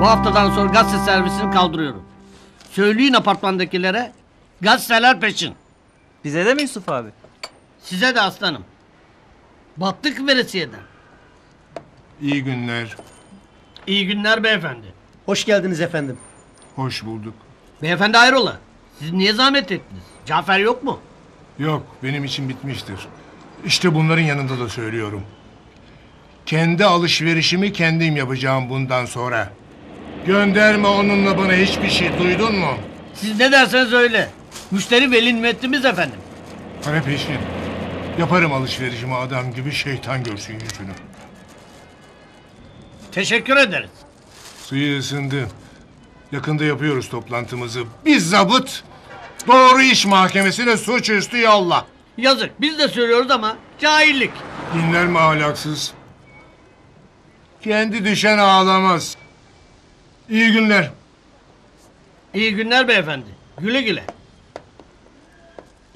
Bu haftadan sonra gazete servisini kaldırıyorum. Söyleyin apartmandakilere, gazeteler peşin. Bize de mi Yusuf abi? Size de aslanım. Battık veresiyeden. İyi günler. İyi günler beyefendi. Hoş geldiniz efendim. Hoş bulduk. Beyefendi hayrola? Siz niye zahmet ettiniz? Cafer yok mu? Yok, benim için bitmiştir. İşte bunların yanında da söylüyorum. Kendi alışverişimi kendim yapacağım bundan sonra. Gönderme onunla bana hiçbir şey, duydun mu? Siz ne derseniz öyle. Müşteri veli nimetimiz efendim. Para peşin. Yaparım alışverişimi adam gibi, şeytan görsün yüzünü. Teşekkür ederiz. Suyu ısındı. Yakında yapıyoruz toplantımızı. Biz zabıt doğru iş mahkemesine suçüstü yolla. Yazık, biz de söylüyoruz ama cahillik. Dinler mi ahlaksız? Kendi düşen ağlamaz. İyi günler. İyi günler beyefendi. Güle güle.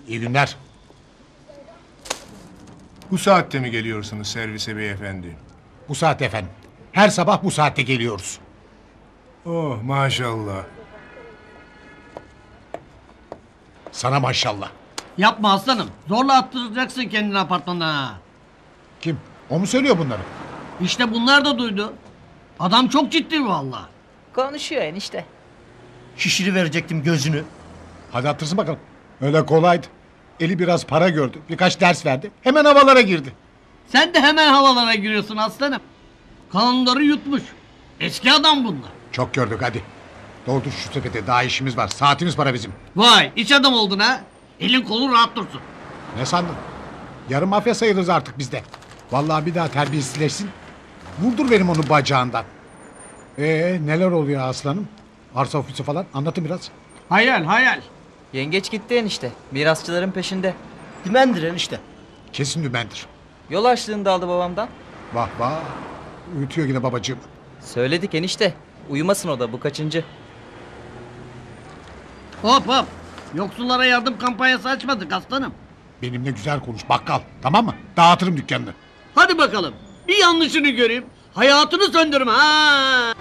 İyi günler. Bu saatte mi geliyorsunuz servise beyefendi? Bu saat efendim. Her sabah bu saatte geliyoruz. Oh maşallah. Sana maşallah. Yapma aslanım. Zorla attıracaksın kendini apartmandan ha. Kim? O mu söylüyor bunları? İşte bunlar da duydu. Adam çok ciddi vallahi. Konuşuyor enişte. Şişiriverecektim gözünü. Hadi attırsın bakalım. Öyle kolaydı. Eli biraz para gördü. Birkaç ders verdi. Hemen havalara girdi. Sen de hemen havalara giriyorsun aslanım. Kanunları yutmuş. Eski adam bunlar. Çok gördük hadi. Doldur şu sepete, daha işimiz var. Saatimiz para bizim. Vay, iç adam oldun ha. Elin kolun rahat dursun. Ne sandın? Yarım mafya sayılırız artık bizde. Vallahi bir daha terbiyesizleşsin. Vurdur benim onu bacağından. Neler oluyor aslanım? Arsa ofisi falan anlatın biraz. Hayal hayal. Yengeç gitti enişte. Mirasçıların peşinde. Dümendir enişte. Kesin dümendir. Yol açlığını da aldı babamdan. Vah vah. Uyutuyor yine babacığım. Söyledik enişte. Uyumasın o da, bu kaçıncı. Hop hop. Yoksullara yardım kampanyası açmadık aslanım. Benimle güzel konuş bakkal, tamam mı? Dağıtırım dükkanını. Hadi bakalım. Bir yanlışını göreyim. Hayatını söndürme ha.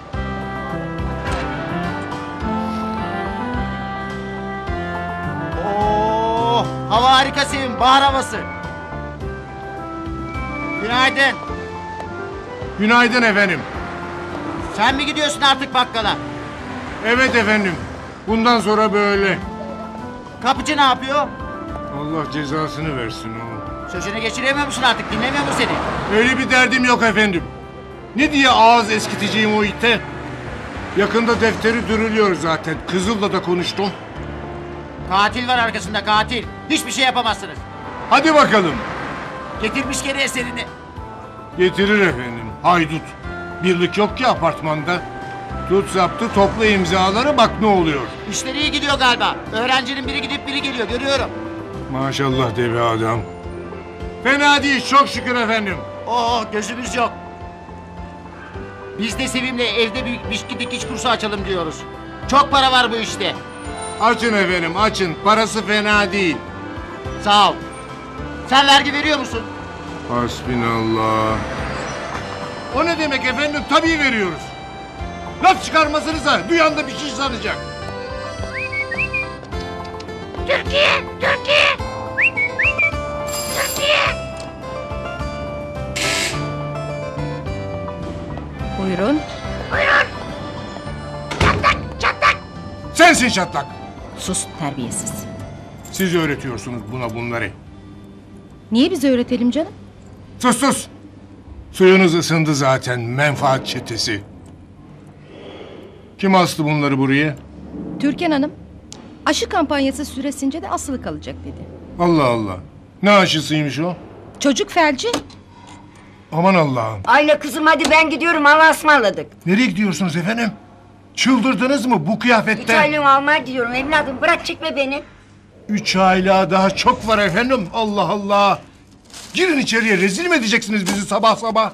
Oh, hava harika Sevim, bahar havası. Günaydın. Günaydın efendim. Sen mi gidiyorsun artık bakkala? Evet efendim. Bundan sonra böyle. Kapıcı ne yapıyor? Allah cezasını versin onu. Sözünü geçiremiyor musun artık? Dinlemiyor mu seni? Öyle bir derdim yok efendim. Ne diye ağız eskiteceğim o ite? Yakında defteri dürülüyor zaten. Kızıl'la da konuştum. Katil var arkasında, katil. Hiçbir şey yapamazsınız. Hadi bakalım. Getirmiş geri eserini. Getirir efendim. Haydut. Birlik yok ki apartmanda. Tut zaptı, topla imzaları, bak ne oluyor. İşleri iyi gidiyor galiba. Öğrencinin biri gidip biri geliyor, görüyorum. Maşallah de be adam. Fena değil çok şükür efendim. Oh gözümüz yok. Biz de Sevim'le evde bir bisküvi dikiş kursu açalım diyoruz. Çok para var bu işte. Açın efendim açın, parası fena değil. Sağ ol. Sen vergi veriyor musun? Hasbinallah. O ne demek efendim, tabii veriyoruz. Laf çıkarmasınıza, duyan da bir şey sanacak. Türkiye! Türkiye! Türkiye! Buyurun. Buyurun! Çatlak! Çatlak! Sensin çatlak! Sus terbiyesiz. Siz öğretiyorsunuz buna bunları. Niye bize öğretelim canım? Sus sus! Suyunuz ısındı zaten, menfaat çetesi. Kim astı bunları buraya? Türkan Hanım. Aşı kampanyası süresince de asılı kalacak dedi. Allah Allah. Ne aşısıymış o? Çocuk felci. Aman Allah'ım. Ayla kızım hadi ben gidiyorum, hava ısmarladık. Nereye gidiyorsunuz efendim? Çıldırdınız mı bu kıyafette? 3 aylığımı almaya gidiyorum evladım, bırak çekme beni. 3 aylığa daha çok var efendim, Allah Allah. Girin içeriye, rezil mi edeceksiniz bizi sabah sabah?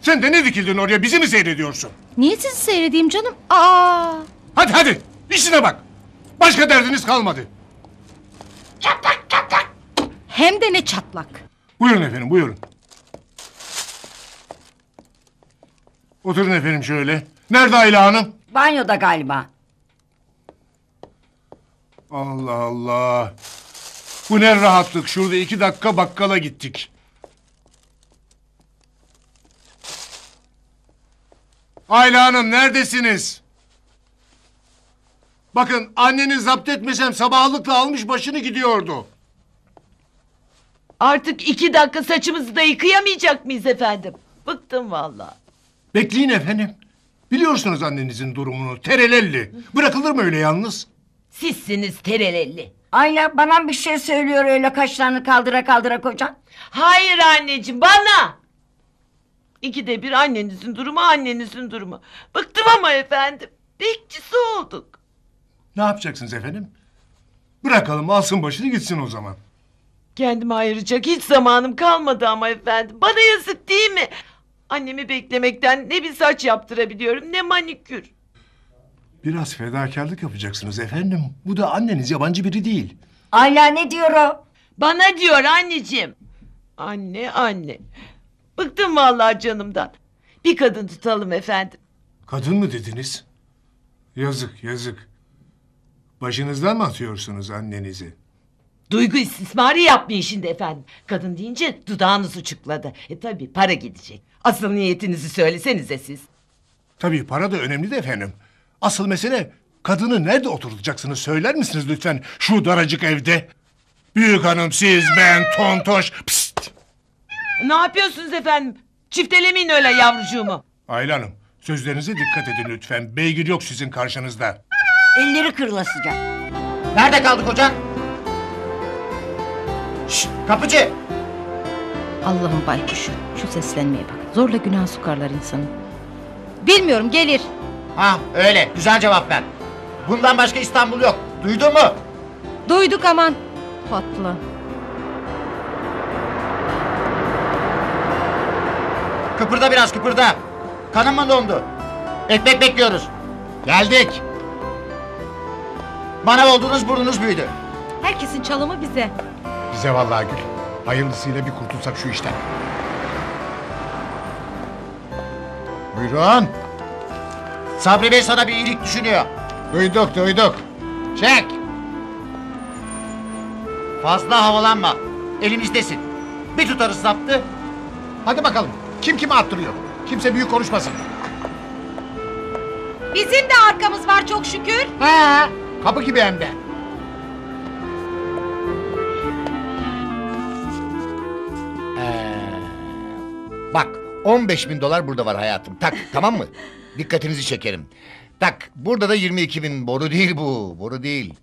Sen de ne dikildin oraya, bizi mi seyrediyorsun? Niye sizi seyredeyim canım? Aa! Hadi hadi, işine bak. Başka derdiniz kalmadı. Çatlak çatlak. Hem de ne çatlak. Buyurun efendim, buyurun. Oturun efendim şöyle. Nerede Ayla Hanım? Banyoda galiba. Allah Allah. Bu ne rahatlık. Şurada 2 dakika bakkala gittik. Ayla Hanım neredesiniz? Bakın anneni zapt etmesem sabahlıkla almış başını gidiyordu. Artık 2 dakika saçımızı da yıkayamayacak mıyız efendim? Bıktım vallahi. Bekleyin efendim. Biliyorsunuz annenizin durumunu. Terelelli. Bırakılır mı öyle yalnız? Sizsiniz terelelli. Ayla bana bir şey söylüyor öyle kaşlarını kaldıra kaldıra kocan. Hayır anneciğim bana. 2'de 1 annenizin durumu annenizin durumu. Bıktım ama efendim. Bekçisi olduk. Ne yapacaksınız efendim? Bırakalım alsın başını gitsin o zaman. Kendime ayıracak hiç zamanım kalmadı ama efendim. Bana yazık değil mi? Annemi beklemekten ne bir saç yaptırabiliyorum ne manikür. Biraz fedakarlık yapacaksınız efendim. Bu da anneniz yabancı biri değil. Ayla ne diyor o? Bana diyor anneciğim. Anne anne. Bıktım vallahi canımdan. Bir kadın tutalım efendim. Kadın mı dediniz? Yazık yazık. Başınızdan mı atıyorsunuz annenizi? Duygu istismarı yapmayın şimdi efendim. Kadın deyince dudağınız uçukladı. Tabii para gidecek. Asıl niyetinizi söylesenize siz. Tabii para da önemli de efendim. Asıl mesele kadını nerede oturtacaksınız söyler misiniz lütfen? Şu daracık evde. Büyük hanım siz ben tontoş. Psst. Ne yapıyorsunuz efendim? Çiftelemeyin öyle yavrucuğumu. Ayla Hanım sözlerinize dikkat edin lütfen. Beygir yok sizin karşınızda. Elleri kırılasıca. Nerede kaldık hocam? Şşt, kapıcı! Allah'ın baykuşu, şu seslenmeye bak. Zorla günah sokarlar insanı. Bilmiyorum, gelir. Ha, öyle, güzel cevap ver. Bundan başka İstanbul yok, duydun mu? Duyduk aman. Patla. Kıpırda biraz, kıpırda. Kanım mı dondu? Ekmek bekliyoruz. Geldik. Bana oldunuz, burnunuz büyüdü. Herkesin çalımı bize. Bize vallahi Gül. Hayırlısıyla bir kurtulsak şu işten. Buyurun. Sabri Bey sana bir iyilik düşünüyor. Duyduk duyduk. Çek. Fazla havalanma. Elimizdesin. Bir tutarız zaptı. Hadi bakalım. Kim kime attırıyor? Kimse büyük konuşmasın. Bizim de arkamız var çok şükür. He. Kapı gibi hem de. Bak, 15.000 dolar burada var hayatım. Tak, tamam mı? Dikkatinizi çekerim. Tak, burada da 22.000. Boru değil bu, boru değil.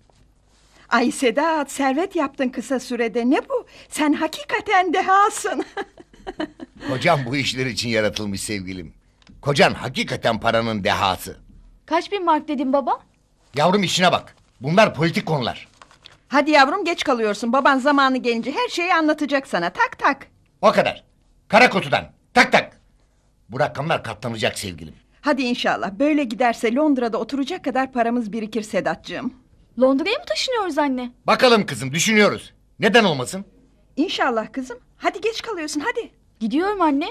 Ay Sedat, servet yaptın kısa sürede. Ne bu? Sen hakikaten dehasın. Kocan bu işler için yaratılmış sevgilim. Kocan hakikaten paranın dehası. Kaç bin mark dedin baba? Yavrum işine bak. Bunlar politik konular. Hadi yavrum geç kalıyorsun. Baban zamanı gelince her şeyi anlatacak sana. Tak tak. O kadar. Kara kutudan. Tak tak. Bu rakamlar katlanacak sevgilim. Hadi inşallah. Böyle giderse Londra'da oturacak kadar paramız birikir Sedatcığım. Londra'ya mı taşınıyoruz anne? Bakalım kızım düşünüyoruz. Neden olmasın? İnşallah kızım. Hadi geç kalıyorsun hadi. Gidiyorum anne.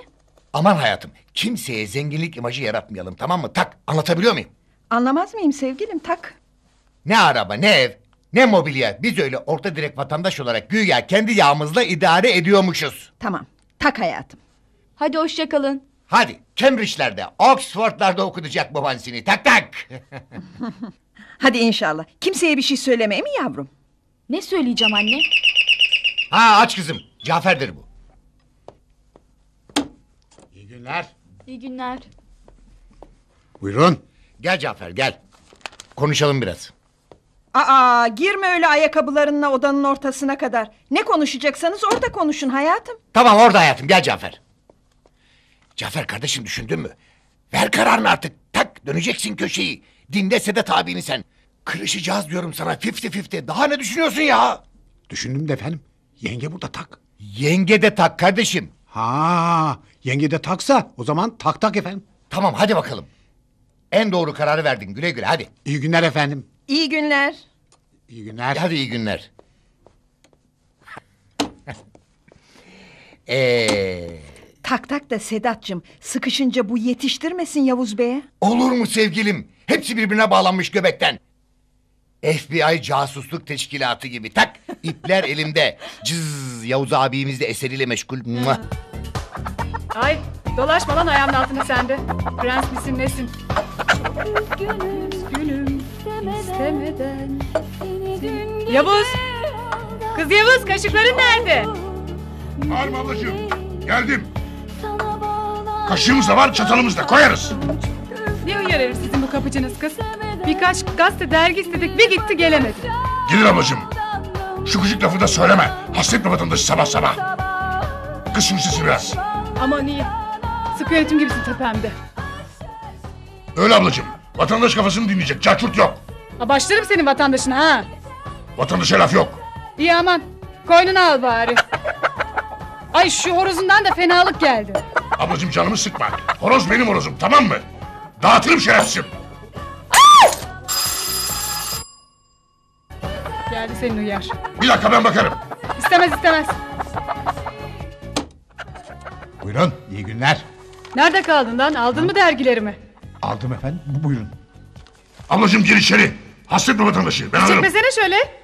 Aman hayatım. Kimseye zenginlik imajı yaratmayalım tamam mı? Tak. Anlatabiliyor muyum? Anlamaz mıyım sevgilim tak. Ne araba ne ev ne mobilya. Biz öyle orta direkt vatandaş olarak güya kendi yağımızla idare ediyormuşuz. Tamam. Tak hayatım. Hadi hoşçakalın. Hadi Cambridge'lerde, Oxford'larda okutacak baban seni. Tak tak. Hadi inşallah. Kimseye bir şey söylemeye mi yavrum? Ne söyleyeceğim anne? Ha aç kızım. Cafer'dir bu. İyi günler. İyi günler. Buyurun. Gel Cafer gel. Konuşalım biraz. Aa girme öyle ayakkabılarınla odanın ortasına kadar. Ne konuşacaksanız orada konuşun hayatım. Tamam orada hayatım gel Cafer. Cafer kardeşim düşündün mü? Ver kararını artık. Tak döneceksin köşeyi. Dinle Sedat abini sen. Kırışacağız diyorum sana 50-50. Daha ne düşünüyorsun ya? Düşündüm de efendim. Yenge burada tak. Yenge de tak kardeşim. Ha yenge de taksa o zaman tak tak efendim. Tamam hadi bakalım. En doğru kararı verdin güle güle hadi. İyi günler efendim. İyi günler. İyi günler. Hadi iyi günler. Tak tak da Sedat'cığım, sıkışınca bu yetiştirmesin Yavuz Bey'e. Olur mu sevgilim? Hepsi birbirine bağlanmış göbekten. FBI casusluk teşkilatı gibi tak. İpler elimde. Cız, Yavuz abimiz de eseriyle meşgul. Ay dolaşma lan ayağımın altına sende. Prens misin nesin? Üzgünüm, üzgünüm istemeden. Yavuz! Kız Yavuz, kaşıkların nerede? Var mı ablacığım? Geldim. Kaşığımız da var, çatalımız da koyarız. Ne uyarır sizin bu kapıcınız kız? Birkaç gazete dergi istedik, bir gitti gelemedi. Gidin ablacığım. Şu küçük lafı da söyleme. Hasretme vatandaşı sabah sabah. Kız şunu sesi biraz. Aman iyi. Sıkı yönetim gibisin tepemde. Öyle ablacığım. Vatandaş kafasını dinleyecek. Çarçurt yok. Ha, başlarım senin vatandaşına ha. Vatandaşa laf yok. İyi aman. Koynuna al bari. Ay şu horozundan da fenalık geldi. Ablacığım canımı sıkma. Horoz benim horozum, tamam mı? Dağıtırım şerefsizim. Geldi senin uyar. Bir dakika ben bakarım. İstemez istemez. Buyurun, iyi günler. Nerede kaldın lan? Aldın mı dergilerimi? Aldım efendim, buyurun. Ablacığım gir içeri. Hasretme vatandaşı, ben alırım. Çekmesene şöyle.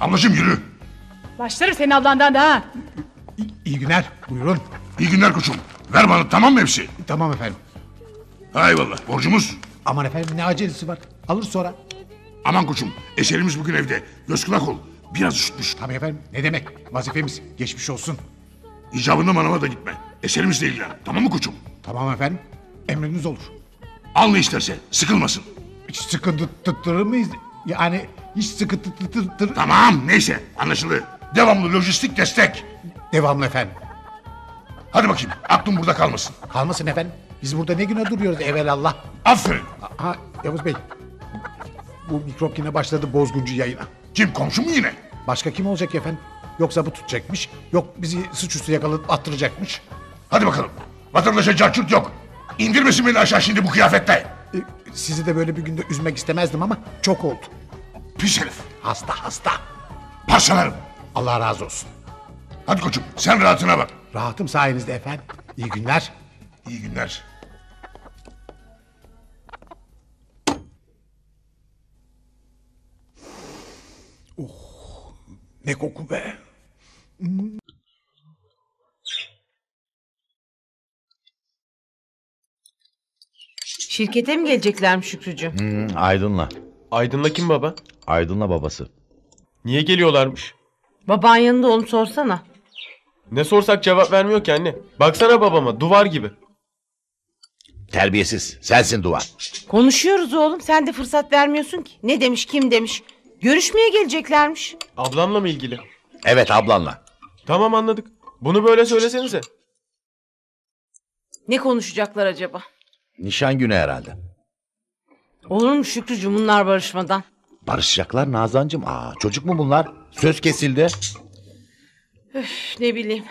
Ablacığım yürü. Başlarım senin ablandan da ha. İyi günler, buyurun. İyi günler koçum. Ver bana, tamam mı hepsi? Tamam efendim. Eyvallah, borcumuz. Aman efendim, ne acelesi var? Alır sonra. Aman koçum, eserimiz bugün evde. Göz kulak ol, biraz üşütmüş. Tabii efendim, ne demek? Vazifemiz, geçmiş olsun. İcabında manava da gitme. Eserimizle ilgilen, tamam mı koçum? Tamam efendim, emriniz olur. Al ne isterse, sıkılmasın. Hiç sıkıntıttırır mıyız? Yani hiç sıkıntıttırır... Tamam, neyse, anlaşıldı. Devamlı lojistik destek. Devamlı efendim. Hadi bakayım, aklım burada kalmasın. Kalmasın efendim. Biz burada ne güne duruyoruz evelallah. Aferin. Ha Yavuz Bey. Bu mikrop yine başladı bozguncu yayına. Kim, komşu mu yine? Başka kim olacak efendim? Yoksa bu tutacakmış. Yok bizi suçüstü yakalayıp attıracakmış. Hadi bakalım. Vatandaşa carçurt yok. İndirmesin beni aşağı şimdi bu kıyafette. Sizi de böyle bir günde üzmek istemezdim ama çok oldu. Pis herif. Hasta hasta. Parçalarım. Allah razı olsun. Hadi koçum sen rahatına bak. Rahatım sayenizde efendim. İyi günler. İyi günler. Oh, ne koku be. Şirkete mi geleceklermiş Şükrücüğüm? Aydın'la. Aydın'la kim baba? Aydın'la babası. Niye geliyorlarmış? Baban yanında onu sorsana. Ne sorsak cevap vermiyor ki anne. Baksana babama duvar gibi. Terbiyesiz sensin duvar. Konuşuyoruz oğlum sen de fırsat vermiyorsun ki. Ne demiş kim demiş. Görüşmeye geleceklermiş. Ablamla mı ilgili? Evet ablanla. Tamam anladık. Bunu böyle söylesenize. Ne konuşacaklar acaba? Nişan günü herhalde. Olur mu Şükrücüğüm bunlar barışmadan? Barışacaklar Nazancığım. Aa, çocuk mu bunlar? Söz kesildi. Öf, ne bileyim.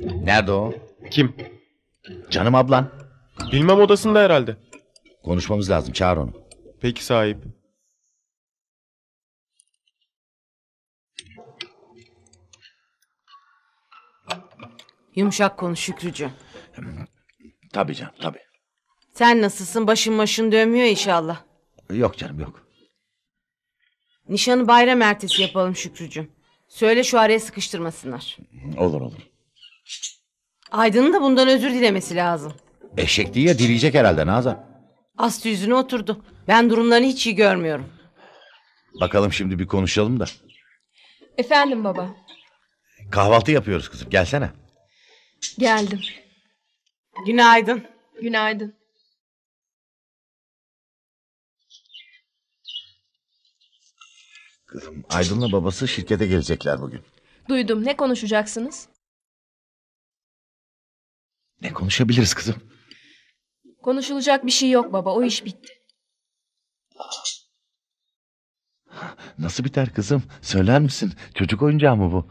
Nerede o? Kim? Canım ablan. Bilmem odasında herhalde. Konuşmamız lazım çağır onu. Peki sahip. Yumuşak konuş Şükrücüğüm. Tabii canım tabii. Sen nasılsın başın başın dönmüyor inşallah. Yok canım yok. Nişanı bayram ertesi yapalım Şükrücüğüm. Söyle şu araya sıkıştırmasınlar. Olur olur. Aydın'ın da bundan özür dilemesi lazım. Eşek değil ya dileyecek herhalde Nazan. Astı yüzüne oturdu. Ben durumlarını hiç iyi görmüyorum. Bakalım şimdi bir konuşalım da. Efendim baba. Kahvaltı yapıyoruz kızım gelsene. Geldim. Günaydın. Günaydın. Kızım, Aydın'la babası şirkete gelecekler bugün. Duydum. Ne konuşacaksınız? Ne konuşabiliriz kızım? Konuşulacak bir şey yok baba. O iş bitti. Nasıl biter kızım? Söyler misin? Çocuk oyuncağı mı bu?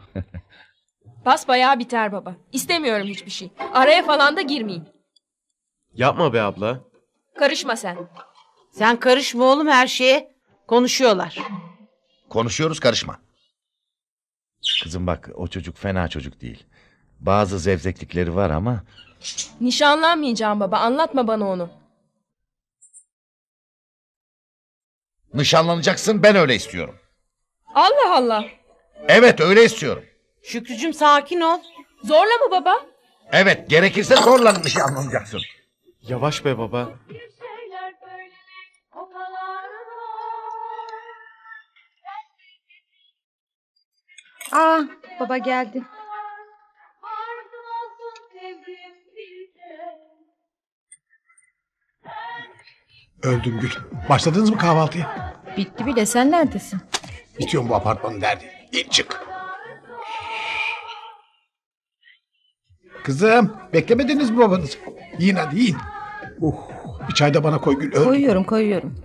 Basbayağı biter baba. İstemiyorum hiçbir şey. Araya falan da girmeyin. Yapma be abla. Karışma sen. Sen karışma oğlum her şeye. Konuşuyorlar. Konuşuyoruz karışma. Kızım bak o çocuk fena çocuk değil. Bazı zevzeklikleri var ama... Nişanlanmayacağım baba, anlatma bana onu. Nişanlanacaksın, ben öyle istiyorum. Allah Allah. Evet, öyle istiyorum. Şükrücüğüm sakin ol. Zorla mı baba? Evet, gerekirse zorla nişanlanacaksın. Yavaş be baba. Aa, baba geldi. Öldüm Gül. Başladınız mı kahvaltıya? Bitti bile, sen neredesin? Bitiyorum bu apartmanın derdi. İlk çık. Kızım, beklemediniz mi babanızı? Yiyin hadi yiyin. Bir çay da bana koy Gül. Öldüm. Koyuyorum.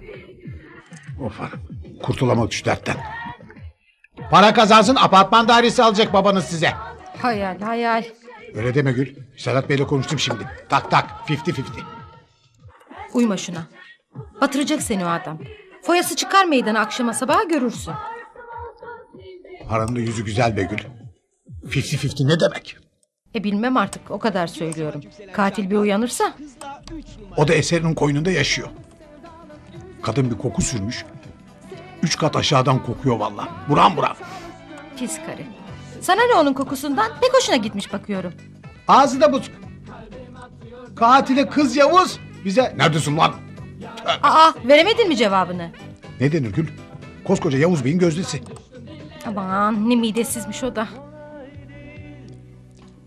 Of hanım, kurtulamadık şu dertten. Para kazansın, apartman dairesi alacak babanız size. Hayal. Öyle deme Gül. Sedat Bey'le konuştum şimdi. Tak 50-50. Uyma şuna. Batıracak seni o adam. Foyası çıkar meydana, akşama sabaha görürsün. Paranın da yüzü güzel be Gül. 50-50 ne demek? Bilmem artık, o kadar söylüyorum. Katil bir uyanırsa. O da eserinin koynunda yaşıyor. Kadın bir koku sürmüş. 3 kat aşağıdan kokuyor vallahi. Buram. Pis karı. Sana ne onun kokusundan? Pek hoşuna gitmiş bakıyorum. Ağzı da bozuk. Katile kız Yavuz bize... Neredesin lan? Aa, veremedin mi cevabını? Ne denir Gül? Koskoca Yavuz Bey'in gözdesi. Aman ne midesizmiş o da.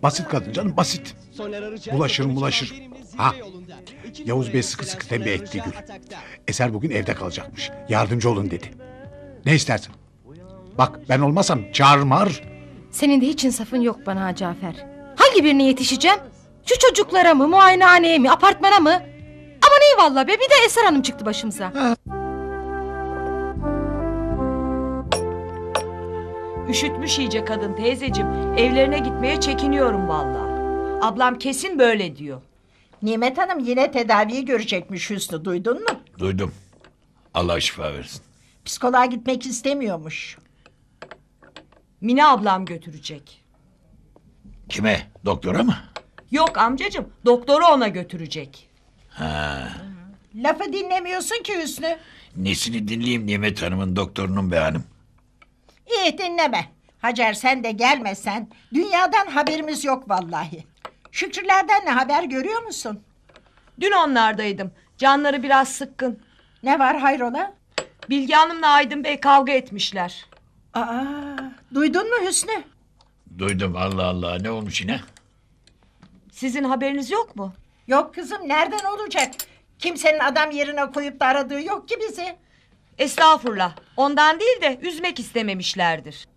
Basit kadın canım, basit. Bulaşır. Yavuz Bey sıkı tembih etti Gül. Eser bugün evde kalacakmış. Yardımcı olun dedi. Ne istersin? Bak ben olmasam çağırmar. Senin de hiç insafın yok bana ha Cafer. Hangi birine yetişeceğim? Şu çocuklara mı, muayenehaneye mi, apartmana mı? Aman eyvallah be, bir de Eser Hanım çıktı başımıza. Üşütmüş iyice kadın teyzeciğim. Evlerine gitmeye çekiniyorum vallahi. Ablam kesin böyle diyor. Nimet Hanım yine tedaviyi görecekmiş Hüsnü, duydun mu? Duydum. Allah şifa versin. Psikoloğa gitmek istemiyormuş. Mine ablam götürecek. Kime? Doktora mı? Yok amcacığım, doktoru ona götürecek. Lafı dinlemiyorsun ki Hüsnü. Nesini dinleyeyim Nimet Hanım'ın doktorunun be hanım? İyi dinleme. Hacer sen de gelmesen dünyadan haberimiz yok vallahi. Şükrülerden ne haber görüyor musun? Dün onlardaydım. Canları biraz sıkkın. Ne var hayrola? Bilge Hanım'la Aydın Bey kavga etmişler. Aa, duydun mu Hüsnü? Duydum, Allah Allah, ne olmuş yine? Sizin haberiniz yok mu? Yok kızım, nereden olacak? Kimsenin adam yerine koyup da aradığı yok ki bizi. Estağfurullah, ondan değil de üzmek istememişlerdir.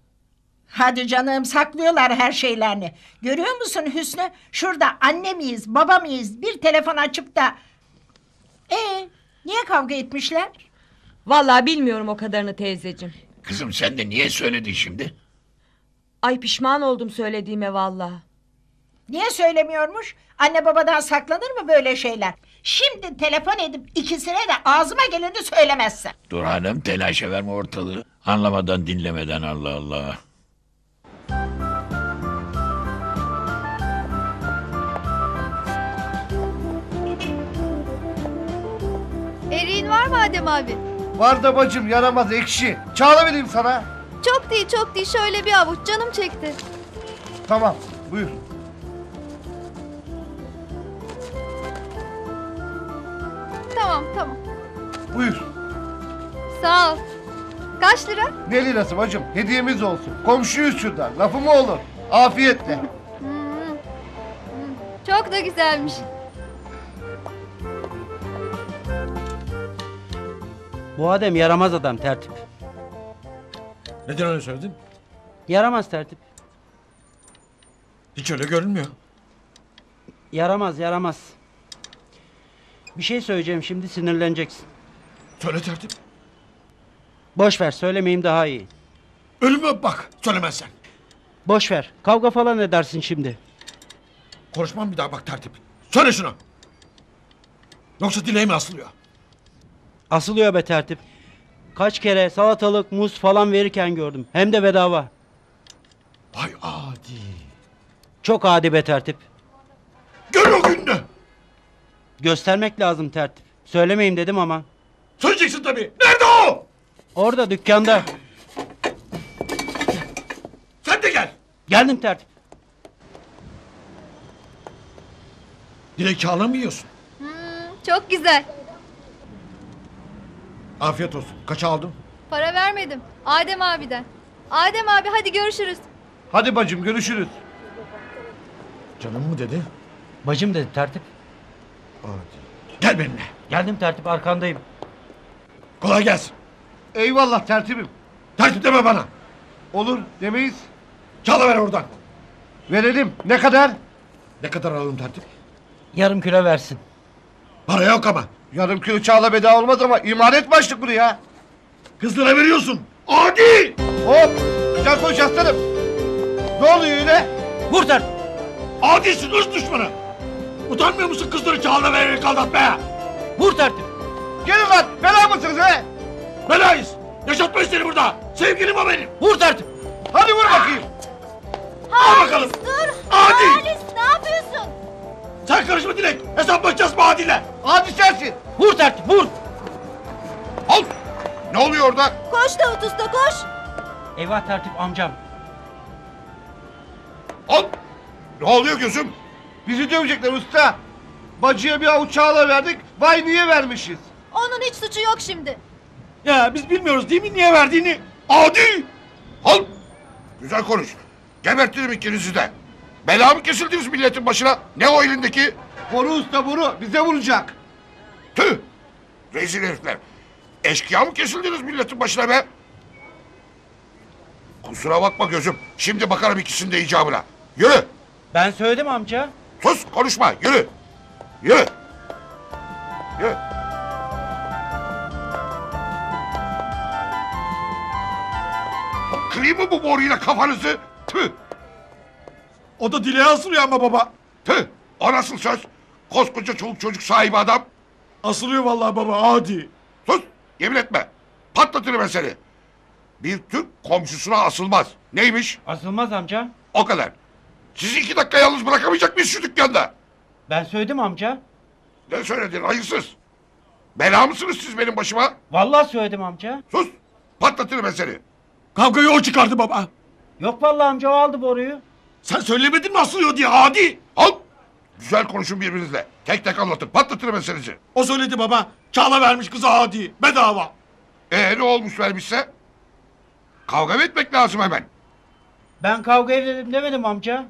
Hadi canım, saklıyorlar her şeylerini. Görüyor musun Hüsnü? Şurada anne miyiz, baba mıyız? Bir telefon açıp da... niye kavga etmişler? Vallahi bilmiyorum o kadarını teyzeciğim. Kızım sen de niye söyledin şimdi? Ay pişman oldum söylediğime vallahi. Niye söylemiyormuş? Anne babadan saklanır mı böyle şeyler? Şimdi telefon edip ikisine de ağzıma geleni söylemezsen. Dur hanım, telaşa verme ortalığı. Anlamadan dinlemeden, Allah Allah. Eriğin var mı Adem abi? Var da bacım, yaramaz ekşi. Çağla vereyim sana. Çok değil, şöyle bir avuç, canım çekti. Tamam, buyur. Tamam. Buyur. Sağ ol. Kaç lira? Ne lirası bacım, hediyemiz olsun. Komşuyuz şuradan, lafı mı olur? Afiyetle. Çok da güzelmiş. Bu Adem yaramaz adam Tertip. Neden öyle söyledin? Yaramaz Tertip. Hiç öyle görünmüyor. Yaramaz. Bir şey söyleyeceğim şimdi, sinirleneceksin. Söyle Tertip. Boş ver, söylemeyeyim daha iyi. Ölüme bak söylemezsen. Boş ver, kavga falan edersin şimdi. Konuşmam bir daha bak Tertip. Söyle şunu. Yoksa dileğime asılıyor. Asılıyor be Tertip. Kaç kere salatalık, muz falan verirken gördüm. Hem de bedava. Vay Adi. Çok adi be tertip. Gör o gününü. Göstermek lazım tertip. Söylemeyeyim dedim ama. Söyleyeceksin tabii. Nerede o? Orada dükkanda. Sen de gel. Geldim tertip. Dilek çağla mı yiyorsun? Çok güzel. Afiyet olsun. Kaça aldın? Para vermedim. Adem abiden. Adem abi hadi görüşürüz. Hadi bacım görüşürüz. Canım mı dedi? Bacım dedi tertip. Hadi. Gel benimle. Geldim tertip arkandayım. Kolay gelsin. Eyvallah tertibim. Tertip deme bana. Olur demeyiz. Çalaver oradan. Verelim. Ne kadar? Ne kadar alalım tertip? Yarım kilo versin. Para yok ama. Yarım kilo çağla bedava olmaz ama iman etme açtık bunu ya. Kızlara veriyorsun. Adi! Hop! Güzel konuş aslanım. Ne oluyor yine? Vur tertip. Adisin ırz düşmanı. Utanmıyor musun kızları çağla vererek aldatmaya? Vur tertip. Gelin lan. Bela mısınız he? Belayız. Yaşatma seni burada. Sevgilim o benim. Vur tertip. Hadi vur bakayım. Halis, al bakalım. Dur. Adi. Halis ne yapıyorsun? Sen karışma Dilek. Hesaplaşacağız mı Adil'le? Adi sensin. Vur tertip vur. Al. Ne oluyor orada? Koş Davut usta koş. Eyvah tertip amcam. Al. Ne oluyor gözüm? Bizi dövecekler usta. Bacıya bir avuç çağla verdik. Vay niye vermişiz? Onun hiç suçu yok şimdi. Ya biz bilmiyoruz değil mi niye verdiğini? Adi! Al! Güzel konuş. Gebertirim ikinizi de. Bela mı kesildiniz milletin başına? Ne o elindeki? Boru usta boru. Bize vuracak. Tüh! Rezil herifler. Eşkıya mı kesildiniz milletin başına be? Kusura bakma gözüm. Şimdi bakarım ikisinin de icabına. Yürü! Ben söyledim amca. Sus! Konuşma! Yürü! Yürü! Yürü! Kırayım mı bu boruyla kafanızı? Tüh! O da Dile'ye asılıyor ama baba. Tüh! O nasıl söz? Koskoca çoluk çocuk sahibi adam. Asılıyor vallahi baba adi. Sus! Yemin etme. Patlatırım ben seni. Bir Türk komşusuna asılmaz. Neymiş? Asılmaz amca. O kadar. Sizi iki dakika yalnız bırakamayacak mıyız şu dükkanda? Ben söyledim amca. Ne söyledin hayırsız? Bela mısınız siz benim başıma? Vallahi söyledim amca. Sus! Patlatırım ben seni. Kavgayı o çıkardı baba. Yok vallahi amca o aldı boruyu. Sen söylemedin mi asılıyor diye adi? Al! Güzel konuşun birbirinizle. Tek tek anlatın. Patlatırım meselesi. O söyledi baba. Çağla vermiş kıza adi. Bedava. Ne olmuş vermişse? Kavga etmek lazım hemen. Ben kavga edelim demedim amca.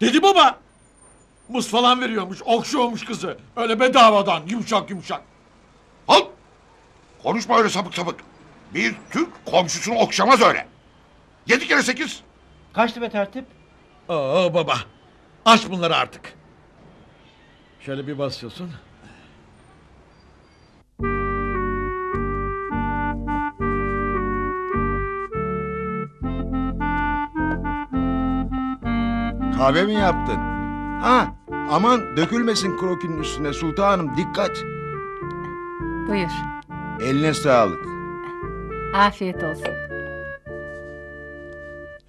Dedi baba. Muz falan veriyormuş. Okşuyormuş kızı. Öyle bedavadan yumuşak yumuşak. Al! Konuşma öyle sapık sapık. Bir Türk komşusunu okşamaz öyle. 7 kere 8. Kaçtı be tertip? Oo baba. Aç bunları artık. Şöyle bir basıyorsun. Kahve mi yaptın? Ha, aman dökülmesin krokinin üstüne sultanım dikkat. Buyur. Eline sağlık. Afiyet olsun.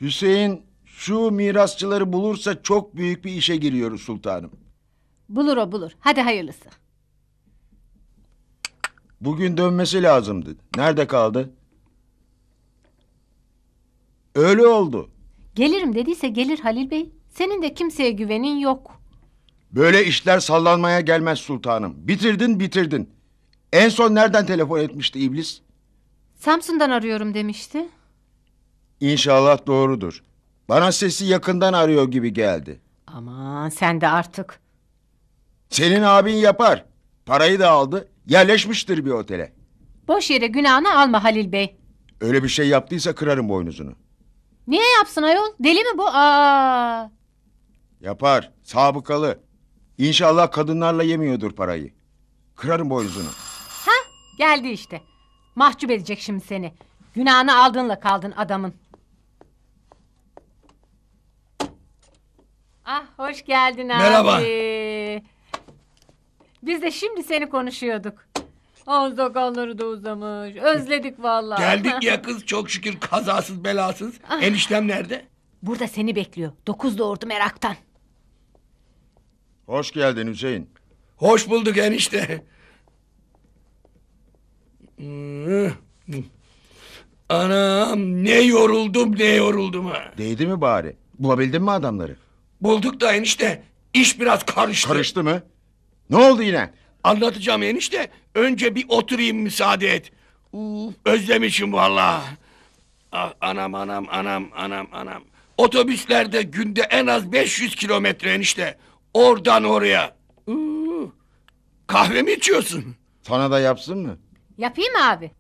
Hüseyin şu mirasçıları bulursa çok büyük bir işe giriyoruz sultanım. Bulur o bulur. Hadi hayırlısı. Bugün dönmesi lazımdı. Nerede kaldı? Öyle oldu. Gelirim dediyse gelir Halil Bey. Senin de kimseye güvenin yok. Böyle işler sallanmaya gelmez sultanım. Bitirdin. En son nereden telefon etmişti iblis? Samsun'dan arıyorum demişti. İnşallah doğrudur. Bana sesi yakından arıyor gibi geldi. Aman sen de artık. Senin abin yapar. Parayı da aldı. Yerleşmiştir bir otele. Boş yere günahını alma Halil Bey. Öyle bir şey yaptıysa kırarım boynuzunu. Niye yapsın ayol? Deli mi bu? Aa! Yapar. Sabıkalı. İnşallah kadınlarla yemiyordur parayı. Kırarım boynuzunu. Ha, geldi işte. Mahcup edecek şimdi seni. Günahını aldığınla kaldın adamın. Ah hoş geldin abi. Merhaba. Biz de şimdi seni konuşuyorduk. O zakalları da uzamış. Özledik vallahi. Geldik ya kız çok şükür kazasız belasız. Eniştem nerede? Burada seni bekliyor. 9 doğurdu meraktan. Hoş geldin Hüseyin. Hoş bulduk enişte. Anam ne yoruldum ha. Değdi mi bari? Bulabildin mi adamları? Bulduk da enişte iş biraz karıştı. Karıştı mı? Ne oldu yine? Anlatacağım enişte. Önce bir oturayım, müsaade et. Özlemişim vallahi. Ah, anam. Otobüslerde günde en az 500 kilometre enişte. Oradan oraya. Kahve mi içiyorsun? Sana da yapsın mı? Yapayım abi.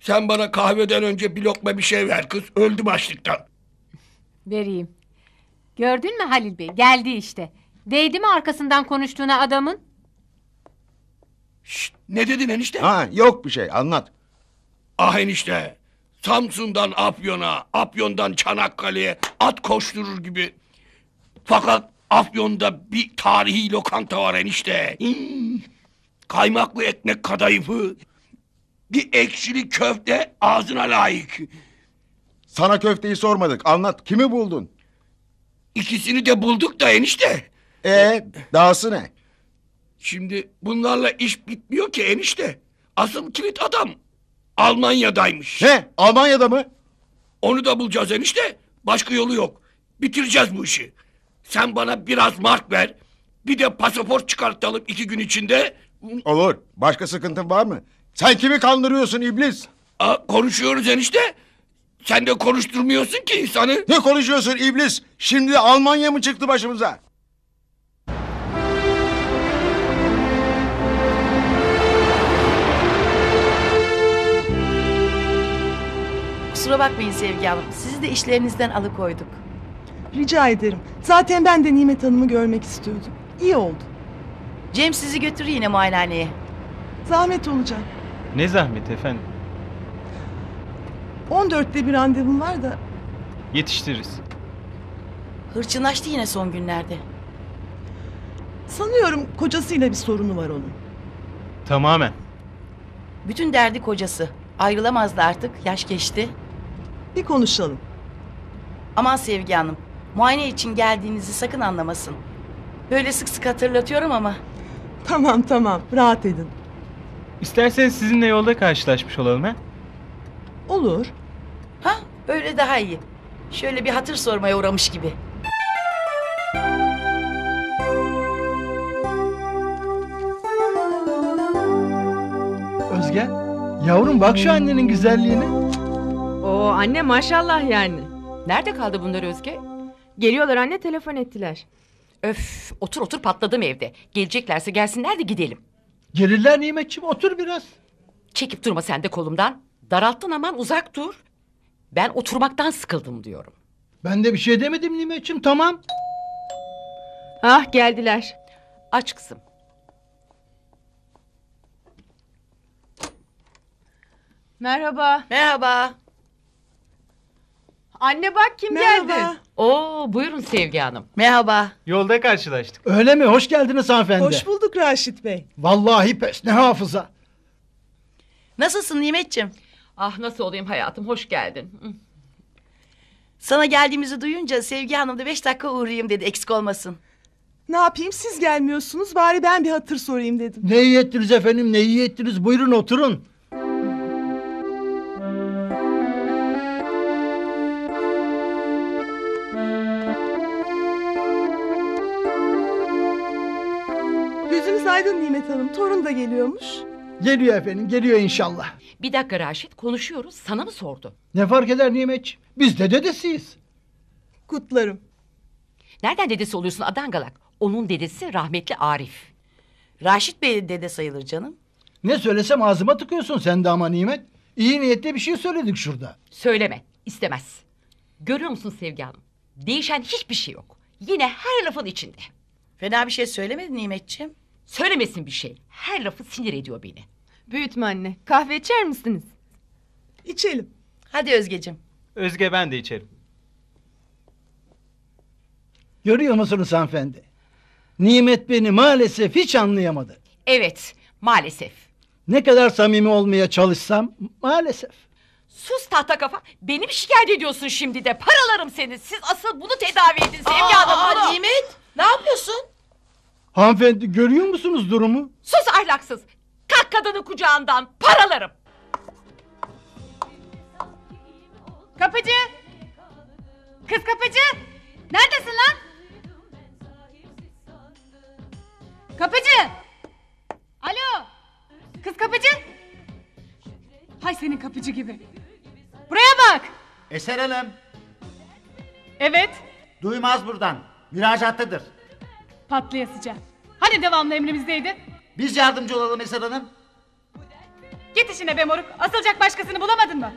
Sen bana kahveden önce bir lokma bir şey ver kız. Öldüm açlıktan. Vereyim. Gördün mü Halil Bey? Geldi işte. Değdi mi arkasından konuştuğuna adamın? Şşt, ne dedin enişte? Ha, yok bir şey, anlat. Ah enişte. Samsun'dan Afyon'a, Afyon'dan Çanakkale'ye at koşturur gibi. Fakat Afyon'da bir tarihi lokanta var enişte. Kaymaklı ekmek kadayıfı. Bir ekşili köfte ağzına layık. Sana köfteyi sormadık, anlat. Kimi buldun? İkisini de bulduk da enişte. Dahası ne? Şimdi bunlarla iş bitmiyor ki enişte. Asıl kilit adam Almanya'daymış. Ne? Almanya'da mı? Onu da bulacağız enişte. Başka yolu yok. Bitireceğiz bu işi. Sen bana biraz mark ver. Bir de pasaport çıkartalım 2 gün içinde. Olur. Başka sıkıntın var mı? Sen kimi kandırıyorsun iblis? Aa, konuşuyoruz enişte. Sen de konuşturmuyorsun ki insanı. Ne konuşuyorsun iblis? Şimdi Almanya mı çıktı başımıza? Kusura bakmayın Sevgi Hanım. Sizi de işlerinizden alıkoyduk. Rica ederim. Zaten ben de Nimet Hanım'ı görmek istiyordum. İyi oldu. Cem sizi götürür yine muayenehaneye. Zahmet olacak. Ne zahmet efendim? 14'te bir randevum var da. Yetiştiririz. Hırçınlaştı yine son günlerde. Sanıyorum kocasıyla bir sorunu var onun. Tamamen. Bütün derdi kocası. Ayrılamazdı artık. Yaş geçti. Bir konuşalım. Aman Sevgi Hanım, muayene için geldiğinizi sakın anlamasın. Böyle sık sık hatırlatıyorum ama. Tamam, rahat edin. İsterseniz sizinle yolda karşılaşmış olalım he? Olur. Ha, böyle daha iyi. Şöyle bir hatır sormaya uğramış gibi. Özge, yavrum bak şu annenin güzelliğine. Oo anne maşallah yani. Nerede kaldı bunlar Özge? Geliyorlar anne, telefon ettiler. Öf, otur patladım evde. Geleceklerse gelsinler de gidelim. Gelirler Nimetçiğim, otur biraz. Çekip durma sen de kolumdan. Daralttın aman, uzak dur. Ben oturmaktan sıkıldım diyorum. Ben de bir şey demedim Nimetçiğim, tamam. Ah geldiler. Aç kızım. Merhaba. Merhaba. Anne bak kim geldi. Oo buyurun Sevgi Hanım. Merhaba. Yolda karşılaştık. Öyle mi? Hoş geldiniz hanımefendi. Hoş bulduk Raşit Bey. Vallahi pes ne hafıza. Nasılsın Nimetciğim? Ah nasıl olayım hayatım, hoş geldin. Sana geldiğimizi duyunca Sevgi Hanım da 5 dakika uğrayayım dedi, eksik olmasın. Ne yapayım, siz gelmiyorsunuz, bari ben bir hatır sorayım dedim. Ne iyi ettiniz efendim, ne iyi ettiniz, buyurun oturun. Aydın Nimet Hanım, torun da geliyormuş. Geliyor efendim, geliyor inşallah. Bir dakika Raşit, konuşuyoruz, sana mı sordu? Ne fark eder Nimetçiğim, biz de dedesiyiz. Kutlarım. Nereden dedesi oluyorsun adangalak? Onun dedesi rahmetli Arif. Raşit Bey dede sayılır canım. Ne söylesem ağzıma tıkıyorsun sen de ama Nimet. İyi niyetle bir şey söyledik şurada. Söyleme, istemez. Görüyor musun Sevgi Hanım? Değişen hiçbir şey yok. Yine her lafın içinde. Fena bir şey söylemedin Nimetçiğim. Söylemesin bir şey. Her lafı sinir ediyor beni. Büyütme anne. Kahve içer misiniz? İçelim. Hadi Özgeciğim. Özge ben de içerim. Görüyor musunuz hanımefendi? Nimet beni maalesef hiç anlayamadı. Evet, maalesef. Ne kadar samimi olmaya çalışsam maalesef. Sus tahta kafa. Beni mi şikayet ediyorsun şimdi de? Paralarım seni. Siz asıl bunu tedavi edin Sevgi Hanım. Nimet ne yapıyorsun? Hanımefendi görüyor musunuz durumu? Sus ahlaksız! Kalk kadını kucağından, paralarım! Kapıcı! Kız kapıcı! Neredesin lan? Kapıcı! Alo! Kız kapıcı! Hay senin kapıcı gibi! Buraya bak! Eser Hanım! Evet! Duymaz buradan, müracaattadır. Patlayasıca. Hani devamlı emrimizdeydi? Biz yardımcı olalım Eser Hanım. Git işine be moruk. Asılacak başkasını bulamadın mı?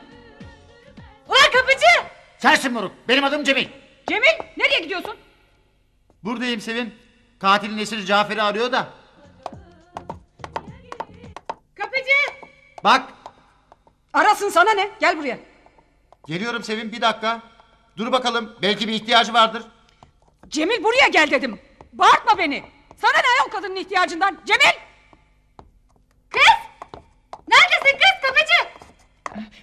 Ulan kapıcı! Sensin moruk. Benim adım Cemil. Cemil nereye gidiyorsun? Buradayım Sevim. Katilin esiri Cafer'i arıyor da. Kapıcı! Bak. Arasın sana ne? Gel buraya. Geliyorum Sevim, bir dakika. Dur bakalım, belki bir ihtiyacı vardır. Cemil buraya gel dedim. Bağırtma beni. Sana ne o kadının ihtiyacından? Cemil! Kız! Neredesin kız kapıcı?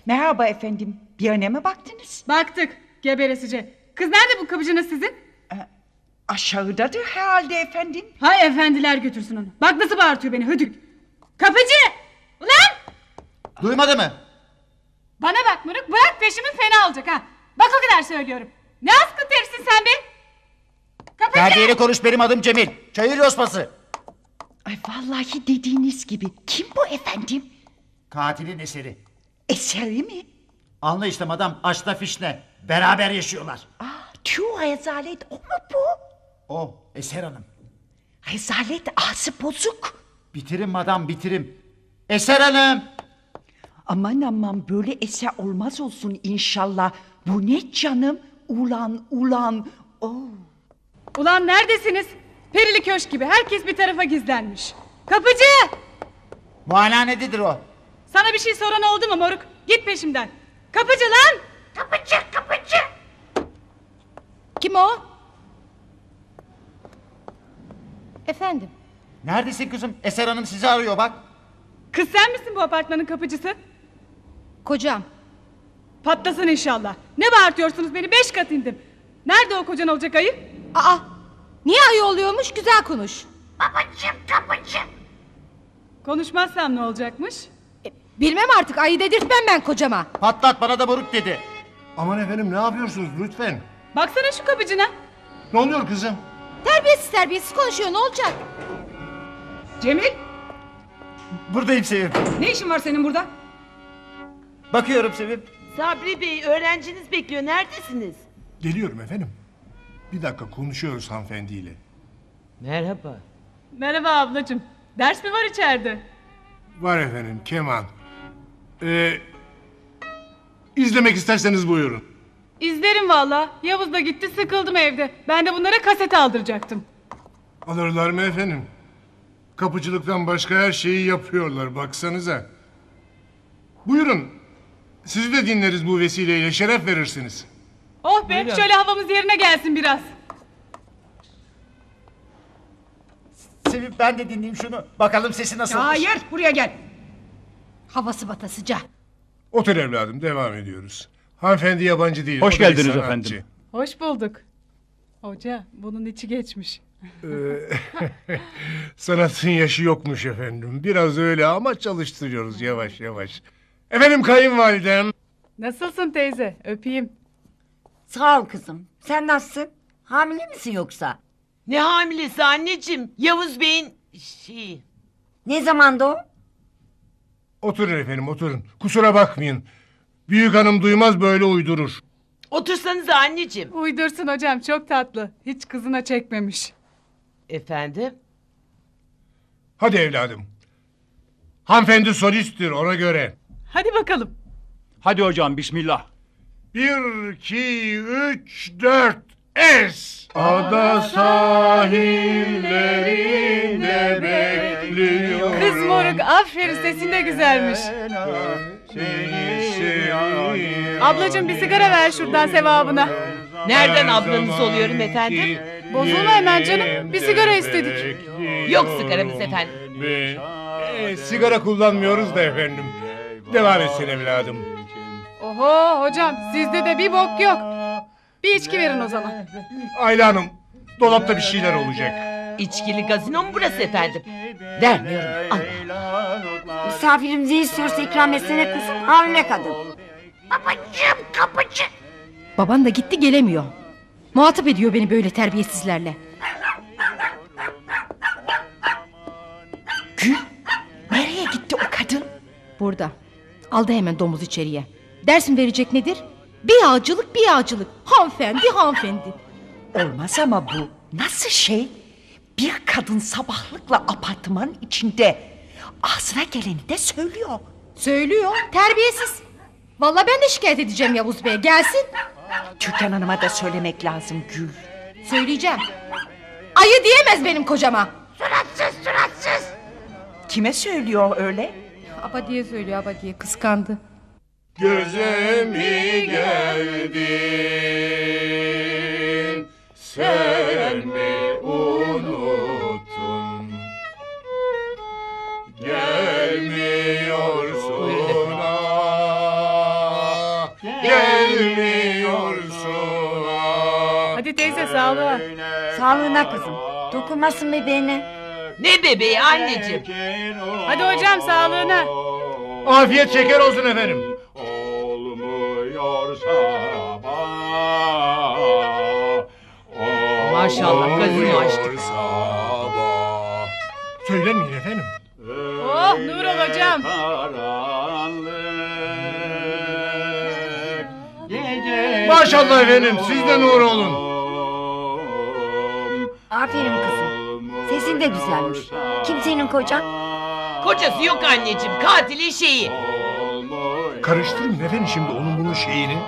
Merhaba efendim. Bir öneme baktınız. Baktık geberesice. Kız nerede bu kapıcınız sizin? Aşağıdadır herhalde efendim. Hay efendiler götürsün onu. Bak nasıl bağırtıyor beni hödük. Kapıcı! Ulan! Duymadı mı? Bana bak mırık, bırak peşimi fena olacak ha. Bak o kadar söylüyorum. Ne askı tersin sen be? Kapıcı! Terbiyeli konuş, benim adım Cemil. Çayır yospası. Ay vallahi dediğiniz gibi. Kim bu efendim? Katilin eseri. Eseri mi? Anla işte madam, aşta fişne. Beraber yaşıyorlar. Tüh rezalet, o mu bu? O Eser Hanım. Rezalet, ağzı bozuk. Bitirin madam, bitirin. Eser Hanım! Aman aman, böyle eser olmaz olsun inşallah. Bu ne canım? Ulan ulan. Oh. Ulan neredesiniz? Perili köşk gibi herkes bir tarafa gizlenmiş. Kapıcı! Muhanededir o. Sana bir şey soran oldu mu moruk? Git peşimden. Kapıcı lan! Kapıcı, kapıcı! Kim o? Efendim? Neredesin kızım? Eser Hanım sizi arıyor bak. Kız sen misin bu apartmanın kapıcısı? Kocam. Patlasın inşallah. Ne bağırtıyorsunuz beni? 5 kat indim. Nerede o kocan olacak ayı? Aa! Niye ayı oluyormuş? Güzel konuş. Babacım, kapıcım. Konuşmazsam ne olacakmış? Bilmem artık, ayı dedirtmem ben kocama. Patlat, bana da moruk dedi. Aman efendim, ne yapıyorsunuz lütfen? Baksana şu kapıcına. Ne oluyor kızım? Terbiyesiz terbiyesiz konuşuyor, ne olacak? Cemil! Buradayım Sevim. Ne işin var senin burada? Bakıyorum Sevim. Sabri Bey, öğrenciniz bekliyor, neredesiniz? Geliyorum efendim. Bir dakika, konuşuyoruz hanımefendiyle. Merhaba. Merhaba ablacığım. Ders mi var içeride? Var efendim, keman. İzlemek isterseniz buyurun. İzlerim valla. Yavuz da gitti, sıkıldım evde. Ben de bunlara kaset aldıracaktım. Alırlar mı efendim? Kapıcılıktan başka her şeyi yapıyorlar, baksanıza. Buyurun. Sizi de dinleriz bu vesileyle, şeref verirsiniz. Oh be, buyurun. Şöyle havamız yerine gelsin biraz. Sevim, ben de dinleyeyim şunu. Bakalım sesi nasıl? Hayır, buraya gel. Havası batasıca. Otur evladım, devam ediyoruz. Hanımefendi yabancı değil. Hoş geldiniz efendim. Hoş bulduk. Hoca, bunun içi geçmiş. Sanatın yaşı yokmuş efendim. Biraz öyle ama çalıştırıyoruz yavaş yavaş. Efendim kayınvalidem. Nasılsın teyze? Öpeyim. Sağ ol kızım. Sen nasılsın? Hamile misin yoksa? Ne hamilesi anneciğim? Yavuz Bey'in şeyi. Ne zamanda o? Oturun efendim, oturun. Kusura bakmayın. Büyük hanım duymaz, böyle uydurur. Otursanıza anneciğim. Uydursun hocam, çok tatlı. Hiç kızına çekmemiş. Efendim? Hadi evladım. Hanımefendi solisttir, ona göre. Hadi bakalım. Hadi hocam, bismillah. 1, 2, 3, 4. Es! Ada sahillerinde bekliyorum. Kız moruk, aferin, sesin de güzelmiş. Ablacığım, bir sigara ver şuradan sevabına. Nereden ablanız oluyorum efendim? Bozulma hemen canım, bir sigara istedik. Yok sigaramız efendim. Sigara kullanmıyoruz da efendim. Devam etsin evladım. Oho hocam, sizde de bir bok yok. Bir içki verin o zaman. Ayla Hanım, dolapta bir şeyler olacak. İçkili gazino mu burası efendim? Vermiyorum Allah. Misafirimize istiyorsa ikram etsene kızım, hamile kadın. Babacığım kapıcı. Baban da gitti, gelemiyor. Muhatap ediyor beni böyle terbiyesizlerle. Gül, nereye gitti o kadın? Burada. Aldı hemen domuz içeriye. Dersin verecek nedir? Bir ağacılık bir ağacılık. Hanımefendi hanımefendi. Olmaz ama bu nasıl şey? Bir kadın sabahlıkla apartmanın içinde. Ağzına geleni de söylüyor. Söylüyor, terbiyesiz. Vallahi ben de şikayet edeceğim Yavuz Bey'e, gelsin. Türkan Hanım'a da söylemek lazım Gül. Söyleyeceğim. Ayı diyemez benim kocama. Suratsız suratsız. Kime söylüyor öyle? Aba diye söylüyor, aba diye, kıskandı. Gözümü geldin, sen mi unuttun? Gelmiyorsun ha, gelmiyorsun ha. Hadi teyze sağlığa. Sağlığına kızım, dokunmasın bebeğine. Ne bebeği anneciğim? Hadi hocam sağlığına. Afiyet şeker olsun efendim. Maşallah gazino açtık. Söylemeyin efendim. Oh nur ol hocam. Maşallah efendim, siz de nur olun. Aferin kızım. Sesin de güzelmiş. Kimsenin kocan? Kocası yok anneciğim, katilin şeyi. Karıştırmayın efendim şimdi onun bunun şeyini.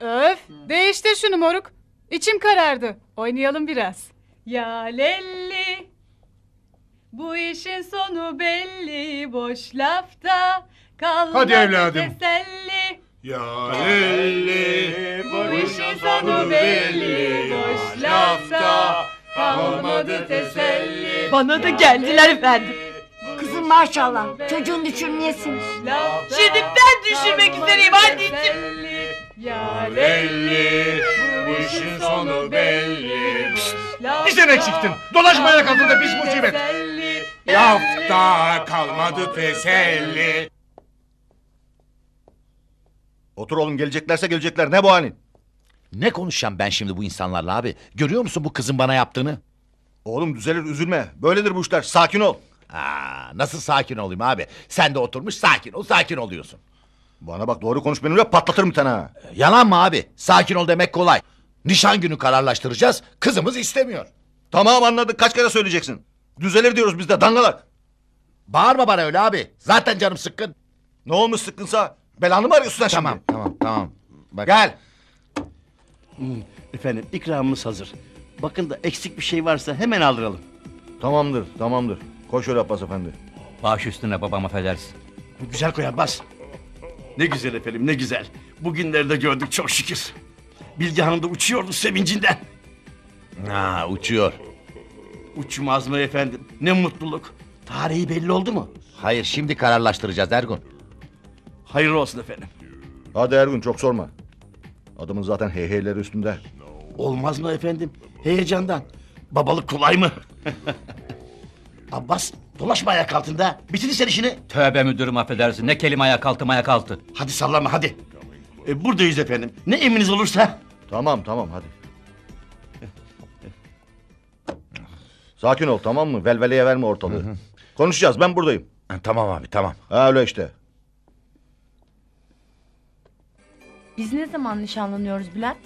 Öf, değişti şunu moruk. İçim karardı. Oynayalım biraz. Ya lelli, bu işin sonu belli. Boş lafta kalma. Hadi evladım. Teselli. Ya lelli, bu işin sonu belli. Boş lafta kalmadı teselli. Bana da geldiler efendim. Kızım maşallah, çocuğun düşürmeyesin. Şimdi ben düşürmek üzereyim anneciğim. Ya belli, bu işin sonu belli. Bir sene çıktın, dolaşmaya kaldı da piş musibet. Lafta kalmadı teselli. Otur oğlum, geleceklerse gelecekler, ne bu halin? Ne konuşacağım ben şimdi bu insanlarla abi? Görüyor musun bu kızın bana yaptığını? Oğlum düzelir, üzülme, böyledir bu işler, sakin ol. Aa, nasıl sakin olayım abi? Sen de oturmuş sakin ol, sakin oluyorsun. Bana bak, doğru konuş benimle, patlatırım bir tane ha. Yalan mı abi? Sakin ol demek kolay. Nişan günü kararlaştıracağız, kızımız istemiyor. Tamam anladık, kaç kere söyleyeceksin? Düzelir diyoruz biz de dangalar. Bağırma bana öyle abi, zaten canım sıkkın. Ne olmuş sıkkınsa? Belanı mı arıyorsun sen tamam, şimdi? Tamam. Bak. Gel. Efendim ikramımız hazır. Bakın da eksik bir şey varsa hemen aldıralım. Tamamdır. Koş öyle Abbas efendi. Baş üstüne babam, affedersin. Güzel koy Abbas. Ne güzel efendim, ne güzel. Bugünlerde gördük çok şükür. Bilge Hanım da uçuyordu sevincinden. Ha, uçuyor. Uçmaz mı efendim? Ne mutluluk. Tarihi belli oldu mu? Hayır, şimdi kararlaştıracağız Ergun. Hayırlı olsun efendim. Hadi Ergun, çok sorma. Adamın zaten heyheyleri üstünde. Olmaz mı efendim? Heyecandan. Babalık kolay mı? Abbas, dolaşma ayak altında. Bitir sen işini. Tövbe müdürüm, affedersin. Ne kelime ayak altı. Hadi sallama hadi. Buradayız efendim. Ne emriniz olursa. Tamam hadi. Sakin ol tamam mı? Velveleye verme ortalığı. Hı hı. Konuşacağız, ben buradayım. Tamam abi tamam. Ha, öyle işte. Biz ne zaman nişanlanıyoruz Bülent?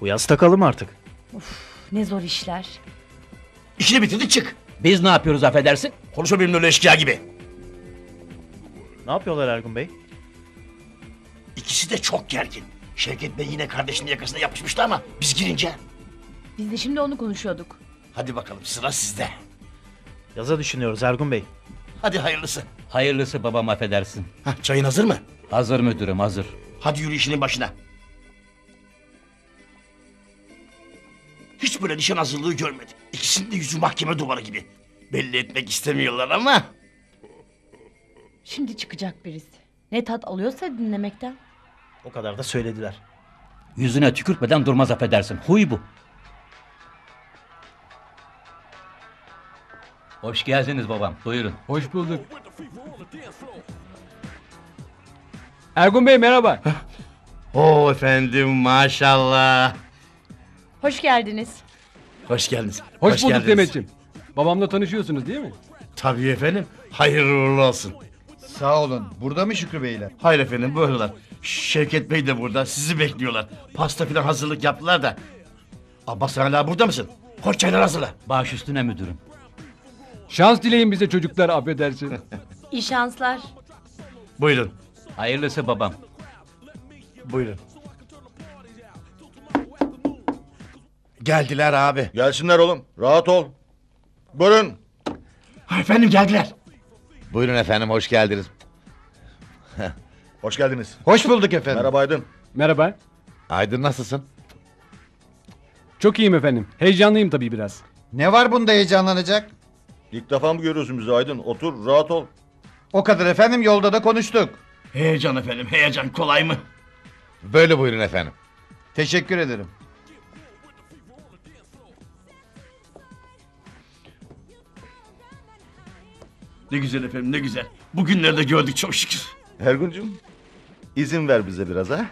Bu yaz takalım artık. Of, ne zor işler. İşini bitirdik, çık. Biz ne yapıyoruz affedersin? Konuşma benimle öyle eşkıya gibi. Ne yapıyorlar Ergun Bey? İkisi de çok gergin. Şevket Bey yine kardeşinin yakasına yapışmıştı ama biz girince. Biz de şimdi onu konuşuyorduk. Hadi bakalım, sıra sizde. Yaza düşünüyoruz Ergun Bey. Hadi hayırlısı. Hayırlısı babam, affedersin. Hah, çayın hazır mı? Hazır müdürüm, hazır. Hadi yürü işinin başına. Hiç böyle nişan hazırlığı görmedim. İkisinin de yüzü mahkeme duvarı gibi. Belli etmek istemiyorlar ama. Şimdi çıkacak birisi. Ne tat alıyorsa dinlemekten. O kadar da söylediler. Yüzüne tükürtmeden durmaz affedersin. Huy bu. Hoş geldiniz babam, buyurun. Hoş bulduk. Ergun Bey merhaba. Oo efendim, maşallah. Hoş geldiniz. Hoş geldiniz. Hoş bulduk Demet'ciğim. Babamla tanışıyorsunuz değil mi? Tabii efendim, hayırlı uğurlu olsun. Sağ olun, burada mı Şükrü Beyler? Hayır efendim, buradalar. Şevket Bey de burada, sizi bekliyorlar. Pasta filan hazırlık yaptılar da. Abbas hala burada mısın? Hoş çaylar hazırla. Baş üstüne müdürüm. Şans dileyin bize çocuklar, affedersin. İyi şanslar. Buyurun. Hayırlısı babam. Buyurun. Geldiler abi. Gelsinler oğlum, rahat ol. Buyurun. Ha, efendim geldiler. Buyurun efendim, hoş geldiniz. Hoş geldiniz. Hoş bulduk efendim. Merhaba Aydın. Merhaba. Aydın nasılsın? Çok iyiyim efendim. Heyecanlıyım tabii biraz. Ne var bunda heyecanlanacak? İlk defa mı görüyorsun bizi Aydın? Otur, rahat ol. O kadar efendim, yolda da konuştuk. Heyecan efendim, heyecan kolay mı? Böyle buyurun efendim. Teşekkür ederim. Ne güzel efendim, ne güzel. Bugünlerde gördük çok şükür. Ergun'cum, izin ver bize biraz ha?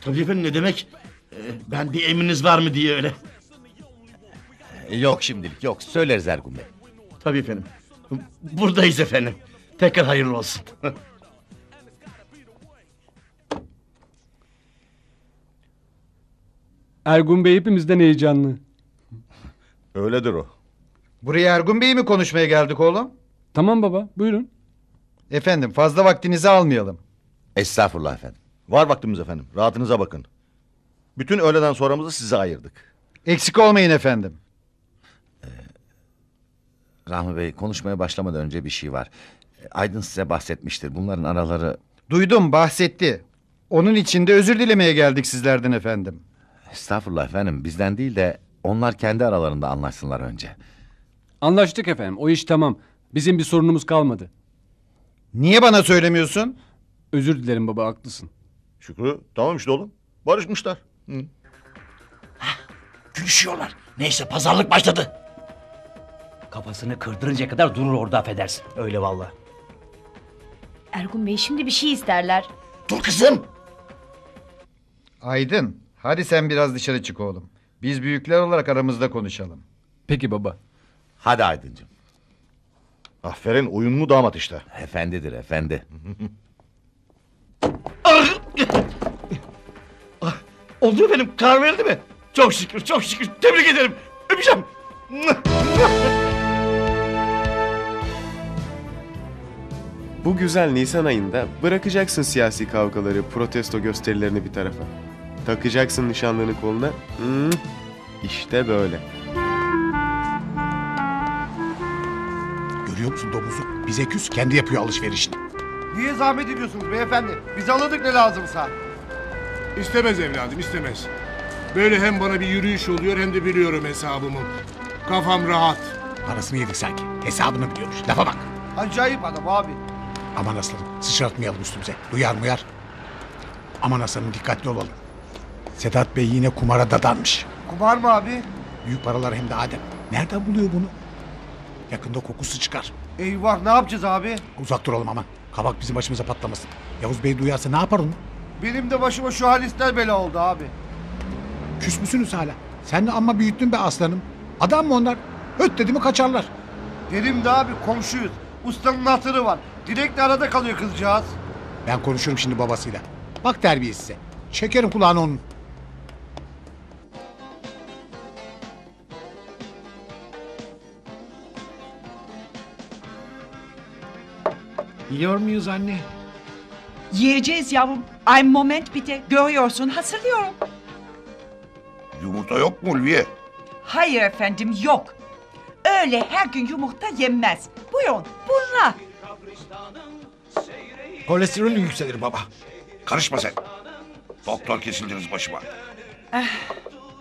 Tabii efendim, ne demek? Ben bir emriniz var mı diye öyle. Yok şimdilik, yok. Söyleriz Ergun Bey. Tabii efendim. Buradayız efendim. Tekrar hayırlı olsun. Ergun Bey hepimizden heyecanlı. Öyledir o. Buraya Ergun Bey'i mi konuşmaya geldik oğlum? Tamam baba, buyurun. Efendim, fazla vaktinizi almayalım. Estağfurullah efendim. Var vaktimiz efendim, rahatınıza bakın. Bütün öğleden sonramızı size ayırdık. Eksik olmayın efendim. Rahmi Bey, konuşmaya başlamadan önce bir şey var. Aydın size bahsetmiştir, bunların araları... Duydum, bahsetti. Onun için de özür dilemeye geldik sizlerden efendim. Estağfurullah efendim, bizden değil de... onlar kendi aralarında anlaşsınlar önce. Anlaştık efendim, o iş tamam. Bizim bir sorunumuz kalmadı. Niye bana söylemiyorsun? Özür dilerim baba, haklısın. Şükrü, tamam işte oğlum. Barışmışlar. Hı. Hah, gülüşüyorlar. Neyse, pazarlık başladı. Kafasını kırdırıncaya kadar durur orada, affedersin. Öyle vallahi. Ergun Bey şimdi bir şey isterler. Dur kızım! Aydın, hadi sen biraz dışarı çık oğlum. Biz büyükler olarak aramızda konuşalım. Peki baba. Hadi Aydıncığım. Aferin, uyumlu damat işte. Efendidir efendi. Oldu efendim, karar verildi mi? Çok şükür, çok şükür. Tebrik ederim. Öpeceğim. Bu güzel Nisan ayında bırakacaksın siyasi kavgaları, protesto gösterilerini bir tarafa. Takacaksın nişanlının koluna. İşte böyle. Görüyor musun domuzu? Bize küs, kendi yapıyor alışverişini. Niye zahmet ediyorsunuz beyefendi? Biz anladık ne lazımsa. İstemez evladım, istemez. Böyle hem bana bir yürüyüş oluyor hem de biliyorum hesabımı. Kafam rahat. Parasını yedik sanki. Hesabını biliyormuş. Lafa bak. Acayip adam abi. Aman aslanım, sıçratmayalım üstümüze. Duyar muyar. Aman aslanım, dikkatli olalım. Sedat Bey yine kumara dadanmış. Kumar mı abi? Büyük paralar hem de Adem. Nereden buluyor bunu? Yakında kokusu çıkar. Eyvah, ne yapacağız abi? Uzak duralım ama. Kabak bizim başımıza patlamasın. Yavuz Bey duyarsa ne yapar onu? Benim de başıma şu Halis'ler bela oldu abi. Küs müsünüz hala? Sen de amma büyüttün be aslanım. Adam mı onlar? Öt dedi mi kaçarlar. Dedim de abi, komşuyuz. Ustanın hatırı var. Dilek de arada kalıyor kızcağız. Ben konuşurum şimdi babasıyla. Bak terbiyesize. Çekerim kulağını onun. Yiyor muyuz anne? Yiyeceğiz yavrum. Ay moment bitti. Görüyorsun, hazırlıyorum. Yumurta yok mu Ulviye? Hayır efendim, yok. Öyle her gün yumurta yenmez. Buyurun, bunlar. Kolesterol yükselir baba. Karışma sen. Doktor kesildiniz başıma.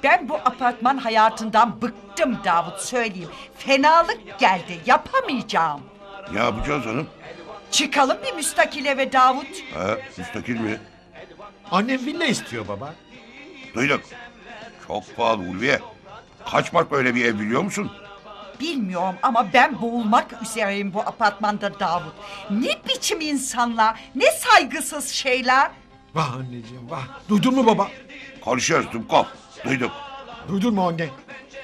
Ben bu apartman hayatından bıktım Davut, söyleyeyim. Fenalık geldi, yapamayacağım. Ne yapacağız hanım? Çıkalım bir müstakil eve Davut. Ha, müstakil mi? Annem villa istiyor baba. Duyduk. Çok pahalı Ulviye. Kaç mark böyle bir ev biliyor musun? bilmiyorum ama ben boğulmak üzereyim bu apartmanda Davut. Ne biçim insanlar, ne saygısız şeyler. Vah anneciğim vah. Duydun mu baba? Konuşuyoruz Dumkov. Duydum. Duydun mu anne?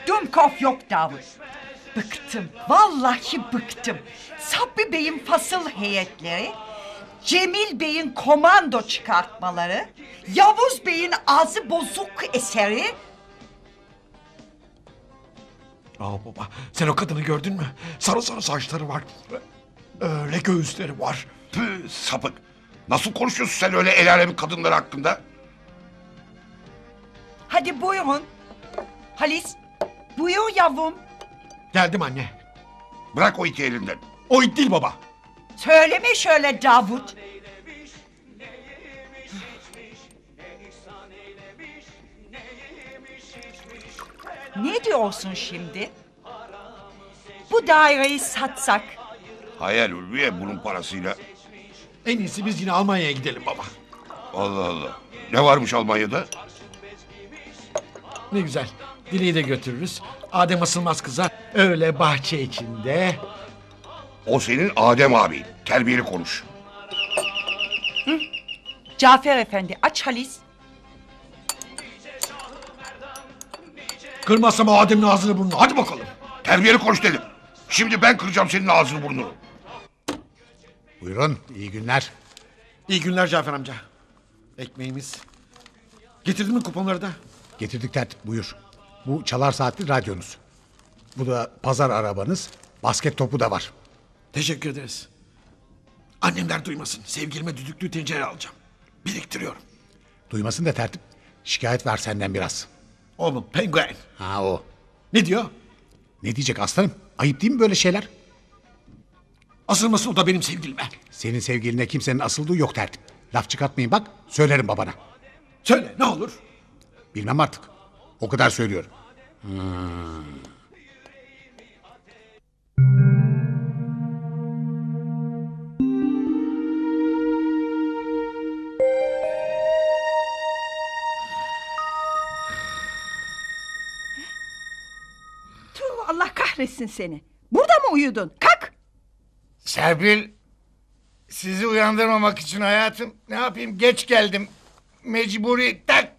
Dumkov yok Davut. Bıktım. Vallahi bıktım. Sabri Bey'in fasıl heyetleri, Cemil Bey'in komando çıkartmaları, Yavuz Bey'in ağzı bozuk eseri. Aa baba, sen o kadını gördün mü? Sarı sarı saçları var. Öyle göğüsleri var. Püh, sapık. Nasıl konuşuyorsun sen öyle el alemin kadınları hakkında? Hadi buyurun. Halis, buyur yavrum. Geldim anne. Bırak o iti elinden. O it değil baba. Söyleme şöyle Davut. Ne diyorsun şimdi? Bu daireyi satsak. Hayal Ulviye bunun parasıyla. En iyisi biz yine Almanya'ya gidelim baba. Allah Allah. Ne varmış Almanya'da? Ne güzel. Dileği de götürürüz. Adem asılmaz kıza. Öyle bahçe içinde. O senin Adem abi. Terbiyeli konuş. Hı? Cafer efendi aç Halis. Kırmazsam Adem'in ağzını burnunu. Hadi bakalım. Terbiyeli konuş dedim. Şimdi ben kıracağım senin ağzını burnunu. Buyurun. İyi günler. İyi günler Cafer amca. Ekmeğimiz. Getirdin mi kuponları da? Getirdik Tertip buyur. Bu çalar saatli radyonuz. Bu da pazar arabanız. Basket topu da var. Teşekkür ederiz. Annemler duymasın. Sevgilime düdüklü tencere alacağım. Biriktiriyorum. Duymasın da Tertip. Şikayet var senden biraz. Oğlum penguen. Ha o. Ne diyor? Ne diyecek aslanım? Ayıp değil mi böyle şeyler? Asılmasın o da benim sevgilime. Senin sevgiline kimsenin asıldığı yok Tertip. Laf çıkartmayın bak. Söylerim babana. Söyle ne olur. Bilmem artık. O kadar söylüyorum. Allah kahretsin seni. Burada mı uyudun? Kalk. Serpil, sizi uyandırmamak için hayatım. Ne yapayım? Geç geldim. Mecburi tak.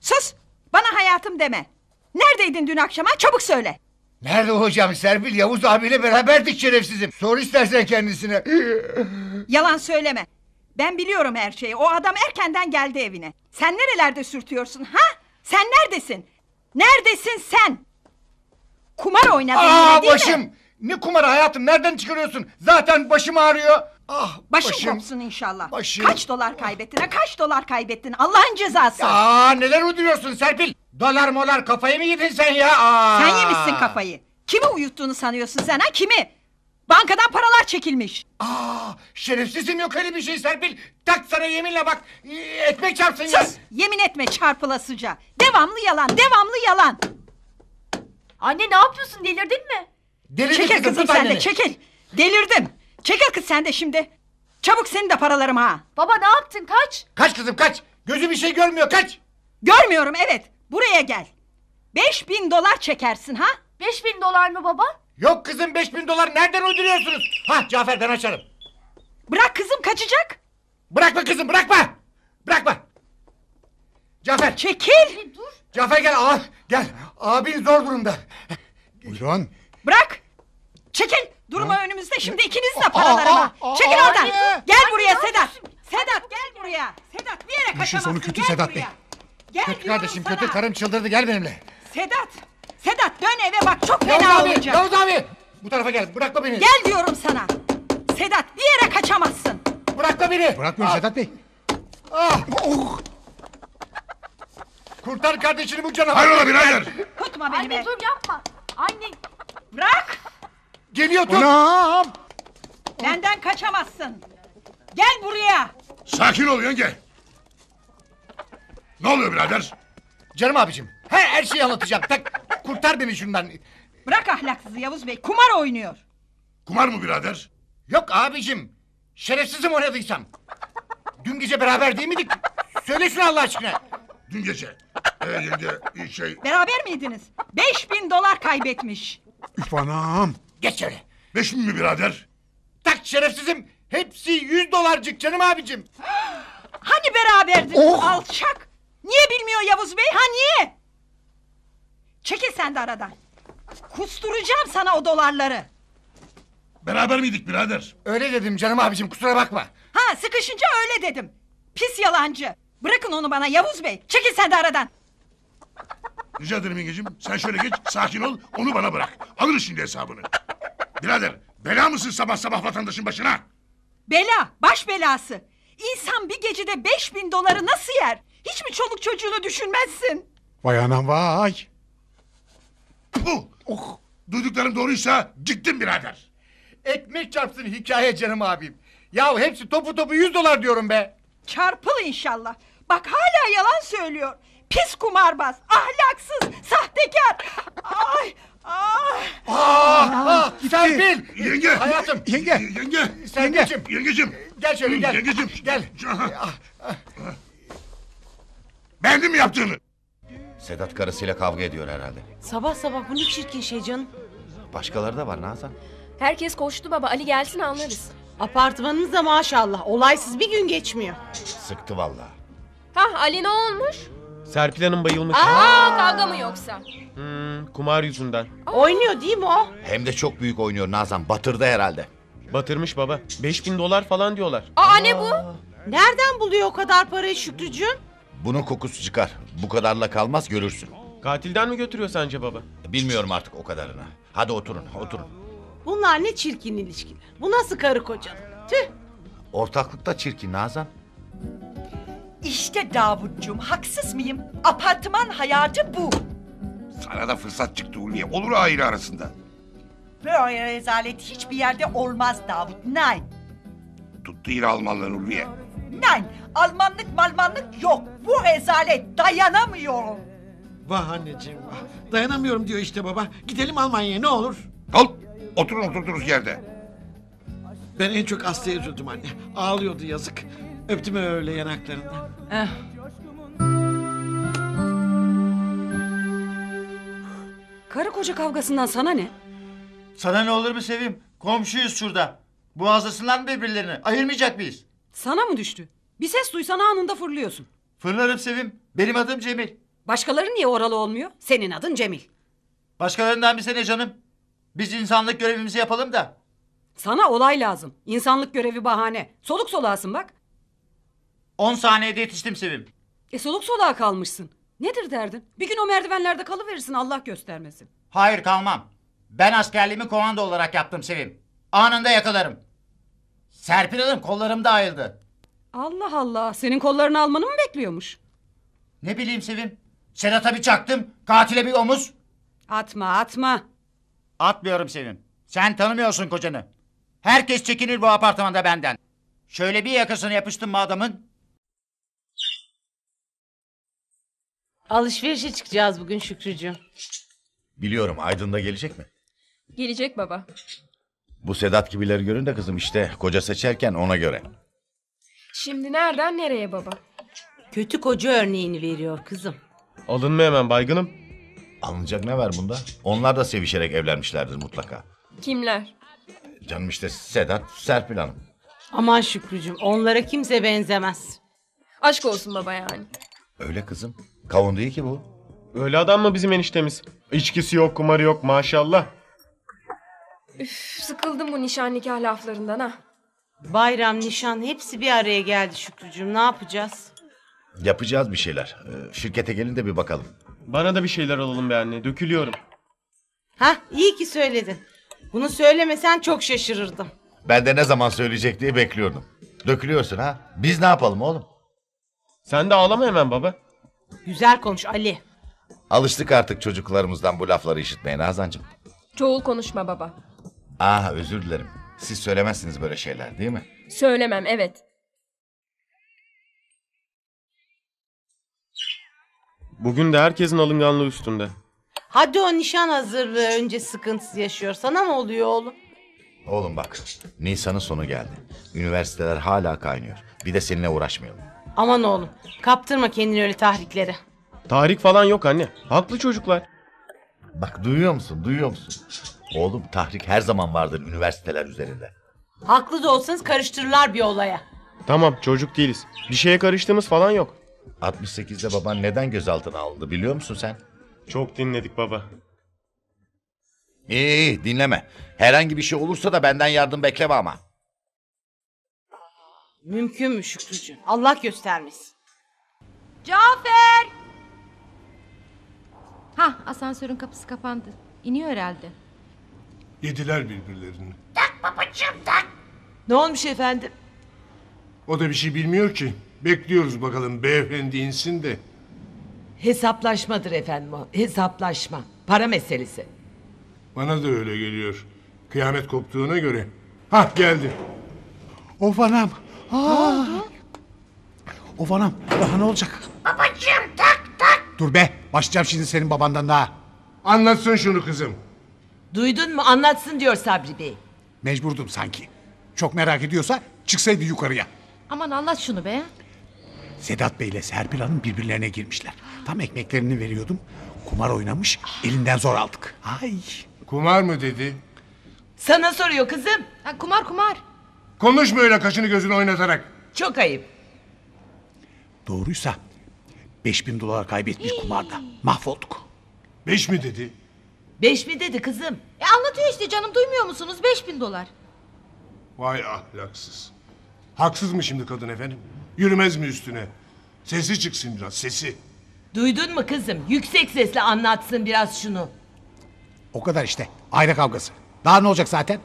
Sus! Bana hayatım deme. Neredeydin dün akşama? Çabuk söyle. Nerede hocam Serpil? Yavuz abiyle beraberdik şerefsizim. Sor istersen kendisine. Yalan söyleme. Ben biliyorum her şeyi. O adam erkenden geldi evine. Sen nerelerde sürtüyorsun ha? Sen neredesin? Neredesin sen? Kumar oynadın yine değil başım. Mi? Ne kumarı hayatım? Nereden çıkarıyorsun? Zaten başım ağrıyor. Ah, başım kopsun inşallah. Başım. Kaç dolar kaybettin? Kaç dolar kaybettin? Allah'ın cezası. Aa, neler uyduruyorsun Serpil? Dolar molar kafayı mı yedin sen ya? Aa. Sen yemişsin kafayı. Kimi uyuttuğunu sanıyorsun sen ha? Kimi? Bankadan paralar çekilmiş. Aa, şerefsizim yok öyle bir şey Serpil. Tak sana yeminle bak. Ekmek çarpsın ya. Sus, yemin etme çarpılasıca. Devamlı yalan, devamlı yalan. Anne ne yapıyorsun? Delirdin mi? Delirdim çekil kızım sen de çekil. Delirdim. Çekil kız sen de şimdi. Çabuk senin de paralarım ha. Baba ne yaptın kaç? Kaç kızım kaç. Gözüm bir şey görmüyor kaç. Görmüyorum evet. Buraya gel. 5000 dolar çekersin ha. 5000 dolar mı baba? Yok kızım 5000 dolar nereden uyduruyorsunuz? Hah Cafer ben açarım. Bırak kızım kaçacak. Bırakma kızım bırakma. Bırakma. Cafer. Çekil. Dur. Cafer gel al. Gel. Abin zor durumda. Buyurun. Bırak. Çekil. Durma ha? Önümüzde şimdi ikiniz de paralarıma. Çekil oradan. Anne. Gel buraya anne, Sedat. Sedat gel buraya. Sedat bir yere kaçamazsın. Sonu kötü gel Sedat Bey. Gel kötü kardeşim sana. Kötü karım çıldırdı gel benimle. Sedat. Sedat dön eve bak çok fena Yavuz olacak. Yavuz abi. Bu tarafa gel bırakma beni. Gel diyorum sana. Sedat bir yere kaçamazsın. Bırakma beni. Bırakmıyorum Sedat Bey. Ah. Oh. Kurtar kardeşini bu canavar. Hayrola birader. Tutma beni. Anne be. Dur yapma. Anne. Bırak. Geliyor dur. Benden kaçamazsın. Gel buraya. Sakin ol yenge. Ne oluyor birader? Canım abicim. Her şeyi anlatacağım. Tak, kurtar beni şundan. Bırak ahlaksızı Yavuz Bey. Kumar oynuyor. Kumar mı birader? Yok abicim. Şerefsizim oynadıysam. Dün gece beraber değil miydik? Söyle şunu Allah aşkına. Dün gece. Beraber miydiniz? 5000 dolar kaybetmiş. Üf anam. Geç şöyle. 5 bin mi birader? Tak şerefsizim. Hepsi $100 canım abicim. Hani beraberdiniz alçak. Niye bilmiyor Yavuz Bey? Ha niye? Çekil sen de aradan. Kusturacağım sana o dolarları. Beraber miydik birader? Öyle dedim canım abicim, kusura bakma. Ha sıkışınca öyle dedim. Pis yalancı. Bırakın onu bana Yavuz Bey. Çekil sen de aradan. Rica ederim yengeciğim. Sen şöyle geç, sakin ol. Onu bana bırak. Alırız şimdi hesabını. Birader, bela mısın sabah sabah vatandaşın başına? Bela, baş belası. İnsan bir gecede $5000 nasıl yer? Hiç mi çoluk çocuğunu düşünmezsin? Vay anam vay. Bu. Oh. Duyduklarım doğruysa gittim birader. Ekmek çarpsın hikaye canım abim. Yahu hepsi topu topu $100 diyorum be. Çarpıl inşallah. Bak hala yalan söylüyor. Pis kumarbaz, ahlaksız, sahtekar. Ay, ay. Serpil. Yenge. Hayatım. Yenge. Yenge. Serpil'cim. Yengeciğim. Gel şöyle gel. Yengeciğim. Gel. Beğendin mi yaptığını? Sedat karısıyla kavga ediyor herhalde. Sabah sabah bu ne çirkin şey canım. Başkaları da var Nazan. Herkes koştu baba, Ali gelsin anlarız. Apartmanınız da maşallah olaysız bir gün geçmiyor. Sıktı vallahi. Hah Ali ne olmuş? Serpil Hanım bayılmış. Aa kavga mı yoksa? Kumar yüzünden. Oynuyor değil mi o? Hem de çok büyük oynuyor Nazan, batırdı herhalde. Batırmış baba, $5000 falan diyorlar. Aa ne bu? Nereden buluyor o kadar parayı Şükrücüğüm? Bunun kokusu çıkar. Bu kadarla kalmaz görürsün. Katilden mi götürüyor sence baba? Bilmiyorum artık o kadarını. Hadi oturun, oturun. Bunlar ne çirkin ilişkiler. Bu nasıl karı kocanın? Tüh. Ortaklıkta çirkin Nazan. İşte Davutcuğum, haksız mıyım? Apartman hayatı bu. Sana da fırsat çıktı Ulviye. Olur aile arasında. Böyle rezalet hiçbir yerde olmaz Davut. Nein. Tuttu yine Almanlar Ulviye. Nein. Almanlık malmanlık yok. Bu rezalet, dayanamıyorum. Vah anneciğim vah. Dayanamıyorum diyor işte baba. Gidelim Almanya'ya ne olur. Kalk. Oturun oturduğunuz yerde. Ben en çok Aslı'ya üzüldüm anne. Ağlıyordu yazık. Öptüm öyle yanaklarından. Karı koca kavgasından sana ne? Sana ne olur mu Sevim? Komşuyuz şurada. Boğazlasınlar mı birbirlerini? Ayırmayacak mıyız? Sana mı düştü? Bir ses duysan anında fırlıyorsun. Fırlarım Sevim. Benim adım Cemil. Başkaları niye oralı olmuyor? Senin adın Cemil. Başkalarından bize ne canım? Biz insanlık görevimizi yapalım da. Sana olay lazım. İnsanlık görevi bahane. Soluk solağısın bak. 10 saniyede yetiştim Sevim. Soluk soluğa kalmışsın. Nedir derdin? Bir gün o merdivenlerde kalıverirsin Allah göstermesin. Hayır kalmam. Ben askerliğimi komando olarak yaptım Sevim. Anında yakalarım. Serpil Hanım kollarımda ayıldı. Allah Allah, senin kollarını almanı mı bekliyormuş? Ne bileyim Sevim. Sedat'a bir çaktım, katile bir omuz. Atma atma. Atmıyorum Sevim. Sen tanımıyorsun kocanı. Herkes çekinir bu apartmanda benden. Şöyle bir yakasını yapıştım mı adamın? Alışverişe çıkacağız bugün Şükrücüğüm. Biliyorum, Aydın da gelecek mi? Gelecek baba. Bu Sedat gibileri görün de kızım işte, koca seçerken ona göre. Şimdi nereden nereye baba? Kötü koca örneğini veriyor kızım. Alınma hemen baygınım. Alınacak ne var bunda? Onlar da sevişerek evlenmişlerdir mutlaka. Kimler? Canım işte Sedat, Serpil Hanım. Aman Şükrücüğüm, onlara kimse benzemez. Aşk olsun baba yani. Öyle kızım. Kavun değil ki bu. Öyle adam mı bizim eniştemiz? İçkisi yok, kumarı yok maşallah. Üf, sıkıldım bu nişan nikah laflarından ha. Bayram, nişan hepsi bir araya geldi Şükrücüğüm. Ne yapacağız? Yapacağız bir şeyler. Şirkete gelin de bir bakalım. Bana da bir şeyler alalım be anne. Dökülüyorum. Hah iyi ki söyledin. Bunu söylemesen çok şaşırırdım. Ben de ne zaman söyleyecek diye bekliyordum. Dökülüyorsun ha. Biz ne yapalım oğlum? Sen de ağlama hemen baba. Güzel konuş Ali. Alıştık artık çocuklarımızdan bu lafları işitmeye Nazancığım. Çoğul konuşma baba. Ah özür dilerim. Siz söylemezsiniz böyle şeyler değil mi? Söylemem evet. Bugün de herkesin alınganlığı üstünde. Hadi o nişan hazırlığı önce sıkıntısı yaşıyor. Sana ne oluyor oğlum? Oğlum bak Nisan'ın sonu geldi. Üniversiteler hala kaynıyor. Bir de seninle uğraşmayalım. Aman oğlum kaptırma kendini öyle tahriklere. Tahrik falan yok anne. Haklı çocuklar. Bak duyuyor musun? Duyuyor musun? Oğlum tahrik her zaman vardır üniversiteler üzerinde. Haklı da olsanız karıştırırlar bir olaya. Tamam çocuk değiliz. Bir şeye karıştığımız falan yok. 68'de baban neden gözaltına alındı biliyor musun sen? Çok dinledik baba. İyi dinleme. Herhangi bir şey olursa da benden yardım bekleme ama. Mümkün mü Şükrücüğüm? Allah göstermesin. Cafer! Hah, asansörün kapısı kapandı. İniyor herhalde. Yediler birbirlerini. Tak babacığım tak. Ne olmuş efendim? O da bir şey bilmiyor ki. Bekliyoruz bakalım beyefendi insin de. Hesaplaşmadır efendim o. Hesaplaşma. Para meselesi. Bana da öyle geliyor. Kıyamet koptuğuna göre. Hah geldi. Of anam. Aa. Of anam. Daha ne olacak? Babacığım tak tak. Dur be. Başlayacağım şimdi senin babandan daha. Anlatsın şunu kızım. Duydun mu? Anlatsın diyor Sabri Bey. Mecburdum sanki. Çok merak ediyorsa çıksaydı yukarıya. Aman anlat şunu be. Sedat Bey ile Serpil Hanım birbirlerine girmişler. Tam ekmeklerini veriyordum. Kumar oynamış. Elinden zor aldık. Ay. Kumar mı dedi? Sana soruyor kızım. Ha, kumar kumar. Konuşma öyle kaşını gözünü oynatarak. Çok ayıp. Doğruysa $5000 kaybetmiş kumarda. Mahvolduk. 5 mi dedi? 5 mi dedi kızım? E anlatıyor işte canım duymuyor musunuz? $5000. Vay ahlaksız. Haksız mı şimdi kadın efendim? Yürümez mi üstüne? Sesi çıksın biraz sesi. Duydun mu kızım? Yüksek sesle anlatsın biraz şunu. O kadar işte. Aile kavgası. Daha ne olacak zaten?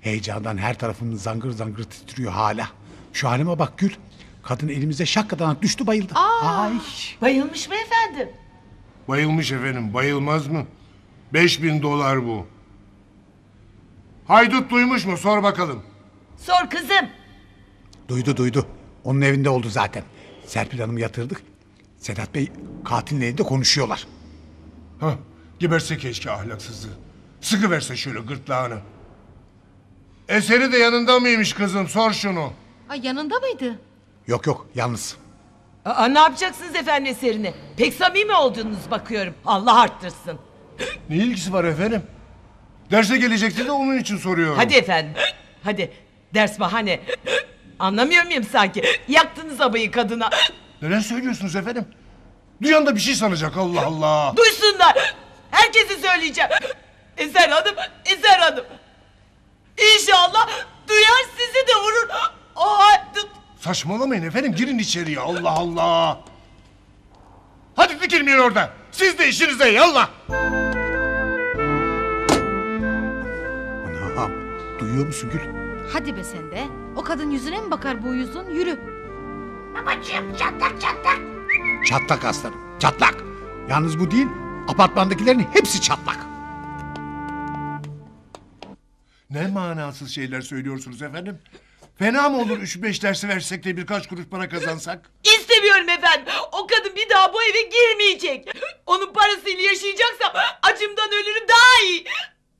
Heyecandan her tarafım zangır zangır titriyor hala. Şu halime bak Gül. Kadın elimize şakkadan düştü bayıldı. Ay. Bayılmış mı efendim? Bayılmış efendim. Bayılmaz mı? $5000 bu. Haydut duymuş mu? Sor bakalım. Sor kızım. Duydu duydu. Onun evinde oldu zaten. Serpil Hanım'ı yatırdık. Sedat Bey katilin elinde konuşuyorlar. Hah. Geberse keşke ahlaksızlığı. Sıkıverse şöyle gırtlağını. Eseri de yanında mıymış kızım? Sor şunu. Ay yanında mıydı? Yok yok yalnız. Aa, ne yapacaksınız efendim eserini? Pek samimi olduğunuz bakıyorum. Allah arttırsın. Ne ilgisi var efendim? Derse gelecekti de onun için soruyorum. Hadi efendim. Hadi. Ders bahane. Anlamıyor muyum sanki? Yaktınız abayı kadına. Neler söylüyorsunuz efendim? Duyan da bir şey sanacak Allah Allah. Duysunlar. Herkesi söyleyeceğim. Eser Hanım, Eser Hanım. İnşallah duyar sizi de vurur. Saçmalamayın efendim girin içeriye Allah Allah. Hadi dikilmeyin orada. Siz de işinize yallah. Anam duyuyor musun Gül? Hadi be sen de. O kadın yüzüne mi bakar bu uyuzun? Yürü. Babacığım çatlak çatlak. Çatlak aslanım çatlak. Yalnız bu değil apartmandakilerin hepsi çatlak. Ne manasız şeyler söylüyorsunuz efendim? Fena mı olur 3-5 dersi versek de birkaç kuruş para kazansak? İstemiyorum efendim. O kadın bir daha bu eve girmeyecek. Onun parasıyla yaşayacaksam acımdan ölürüm daha iyi.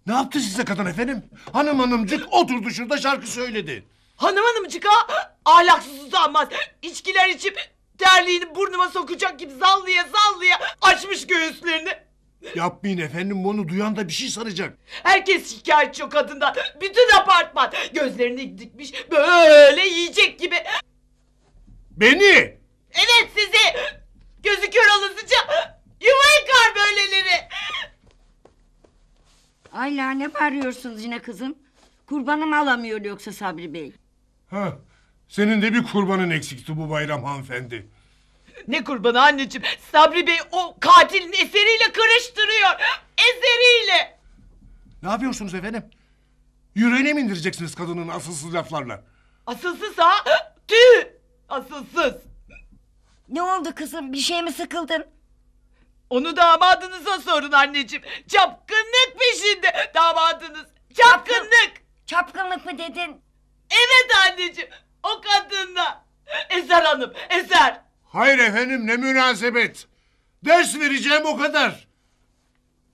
Ne yaptı size kadın efendim? Hanım hanımcık oturdu şurada şarkı söyledi. Hanım hanımcık ha? Ahlaksız utanmaz. İçkiler içip terliğini burnuma sokacak gibi sallaya sallaya açmış göğüslerini. Yapmayın efendim bunu duyan da bir şey sanacak. Herkes şikayetçi o kadından. Bütün apartman gözlerini dikmiş böyle yiyecek gibi. Beni? Evet sizi. Gözü kör olasıca yuva yıkar böyleleri. Ayla ne bağırıyorsunuz yine kızım? Kurbanımı alamıyor yoksa Sabri Bey. Ha, senin de bir kurbanın eksikti bu bayram hanımefendi. Ne kurbanı anneciğim? Sabri Bey o katilin eseriyle karıştırıyor. Eseriyle. Ne yapıyorsunuz efendim? Yüreğine mi indireceksiniz kadının asılsız laflarla? Asılsız ha? Tüh! Asılsız. Ne oldu kızım? Bir şey mi sıkıldın? Onu damadınıza sorun anneciğim. Çapkınlık peşinde damadınız. Çapkınlık. Çapkınlık mı dedin? Evet anneciğim. O kadınla. Eser Hanım. Eser. Hayır efendim ne münasebet. Ders vereceğim o kadar.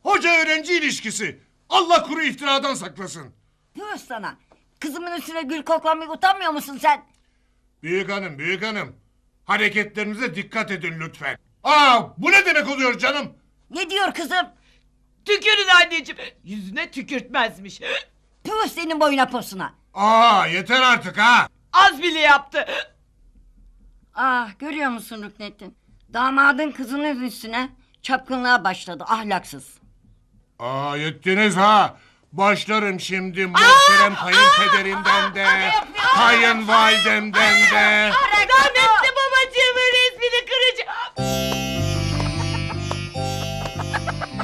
Hoca öğrenci ilişkisi. Allah kuru iftiradan saklasın. Yürü sana. Kızımın üstüne gül koklamaya utanmıyor musun sen? Büyük hanım büyük hanım. Hareketlerinize dikkat edin lütfen. Aa bu ne demek oluyor canım? Ne diyor kızım? Tükürün anneciğim. Yüzüne tükürtmezmiş. Püh senin boyuna posuna. Aa yeter artık ha. Az bile yaptı. Ah görüyor musun Rüknettin? Damadın kızının üstüne çapkınlığa başladı ahlaksız. Aa yettiniz ha. Başlarım şimdi muhterem kayınpederimden de, kayınvalidemden de. Rahmetli babacığımın resmini kıracağım.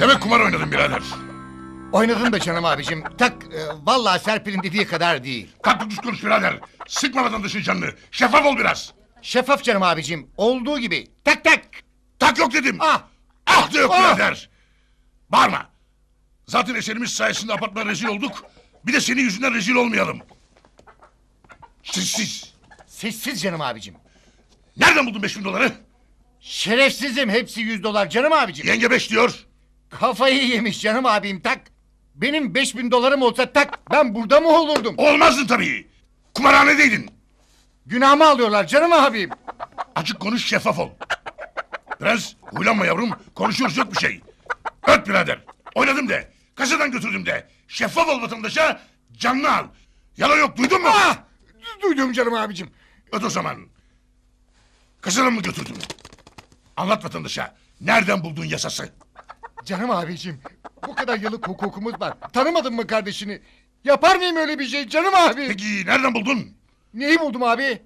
Demek kumar oynadın birader. Oynadın da canım abicim. Tak, vallahi Serpil'in dediği kadar değil. Kalk düz konuş birader. Sıkma vatandaşın canını. Şeffaf ol biraz. Şeffaf canım abicim. Olduğu gibi. Tak tak. Tak yok dedim. Ah, ah da yok birader. Bağırma. Zaten eserimiz sayesinde apartmana rezil olduk. Bir de senin yüzünden rezil olmayalım. Sessiz. Sessiz canım abicim. Nereden buldun $5000? Şerefsizim hepsi $100 canım abicim. Yenge 5 diyor. Kafayı yemiş canım abim tak. Benim $5000 olsa tak ben burada mı olurdum? Olmazdın tabii. Kumarhanedeydin. Günahımı alıyorlar canım abim. Açık konuş şeffaf ol. Prens huylanma yavrum. Konuşuyoruz yok bir şey. Öt birader. Oynadım de. Kasadan götürdüm de. Şeffaf ol vatandaşa, canını al. Yalan yok, duydun mu? Ah! Duydum canım abicim. Öt o zaman. Kasadan mı götürdün? Anlat vatandaşa, nereden buldun yasası? Canım abicim, bu kadar yıllık hukukumuz var. Tanımadın mı kardeşini? Yapar mıyım öyle bir şey canım abi? Peki, nereden buldun? Neyi buldum abi?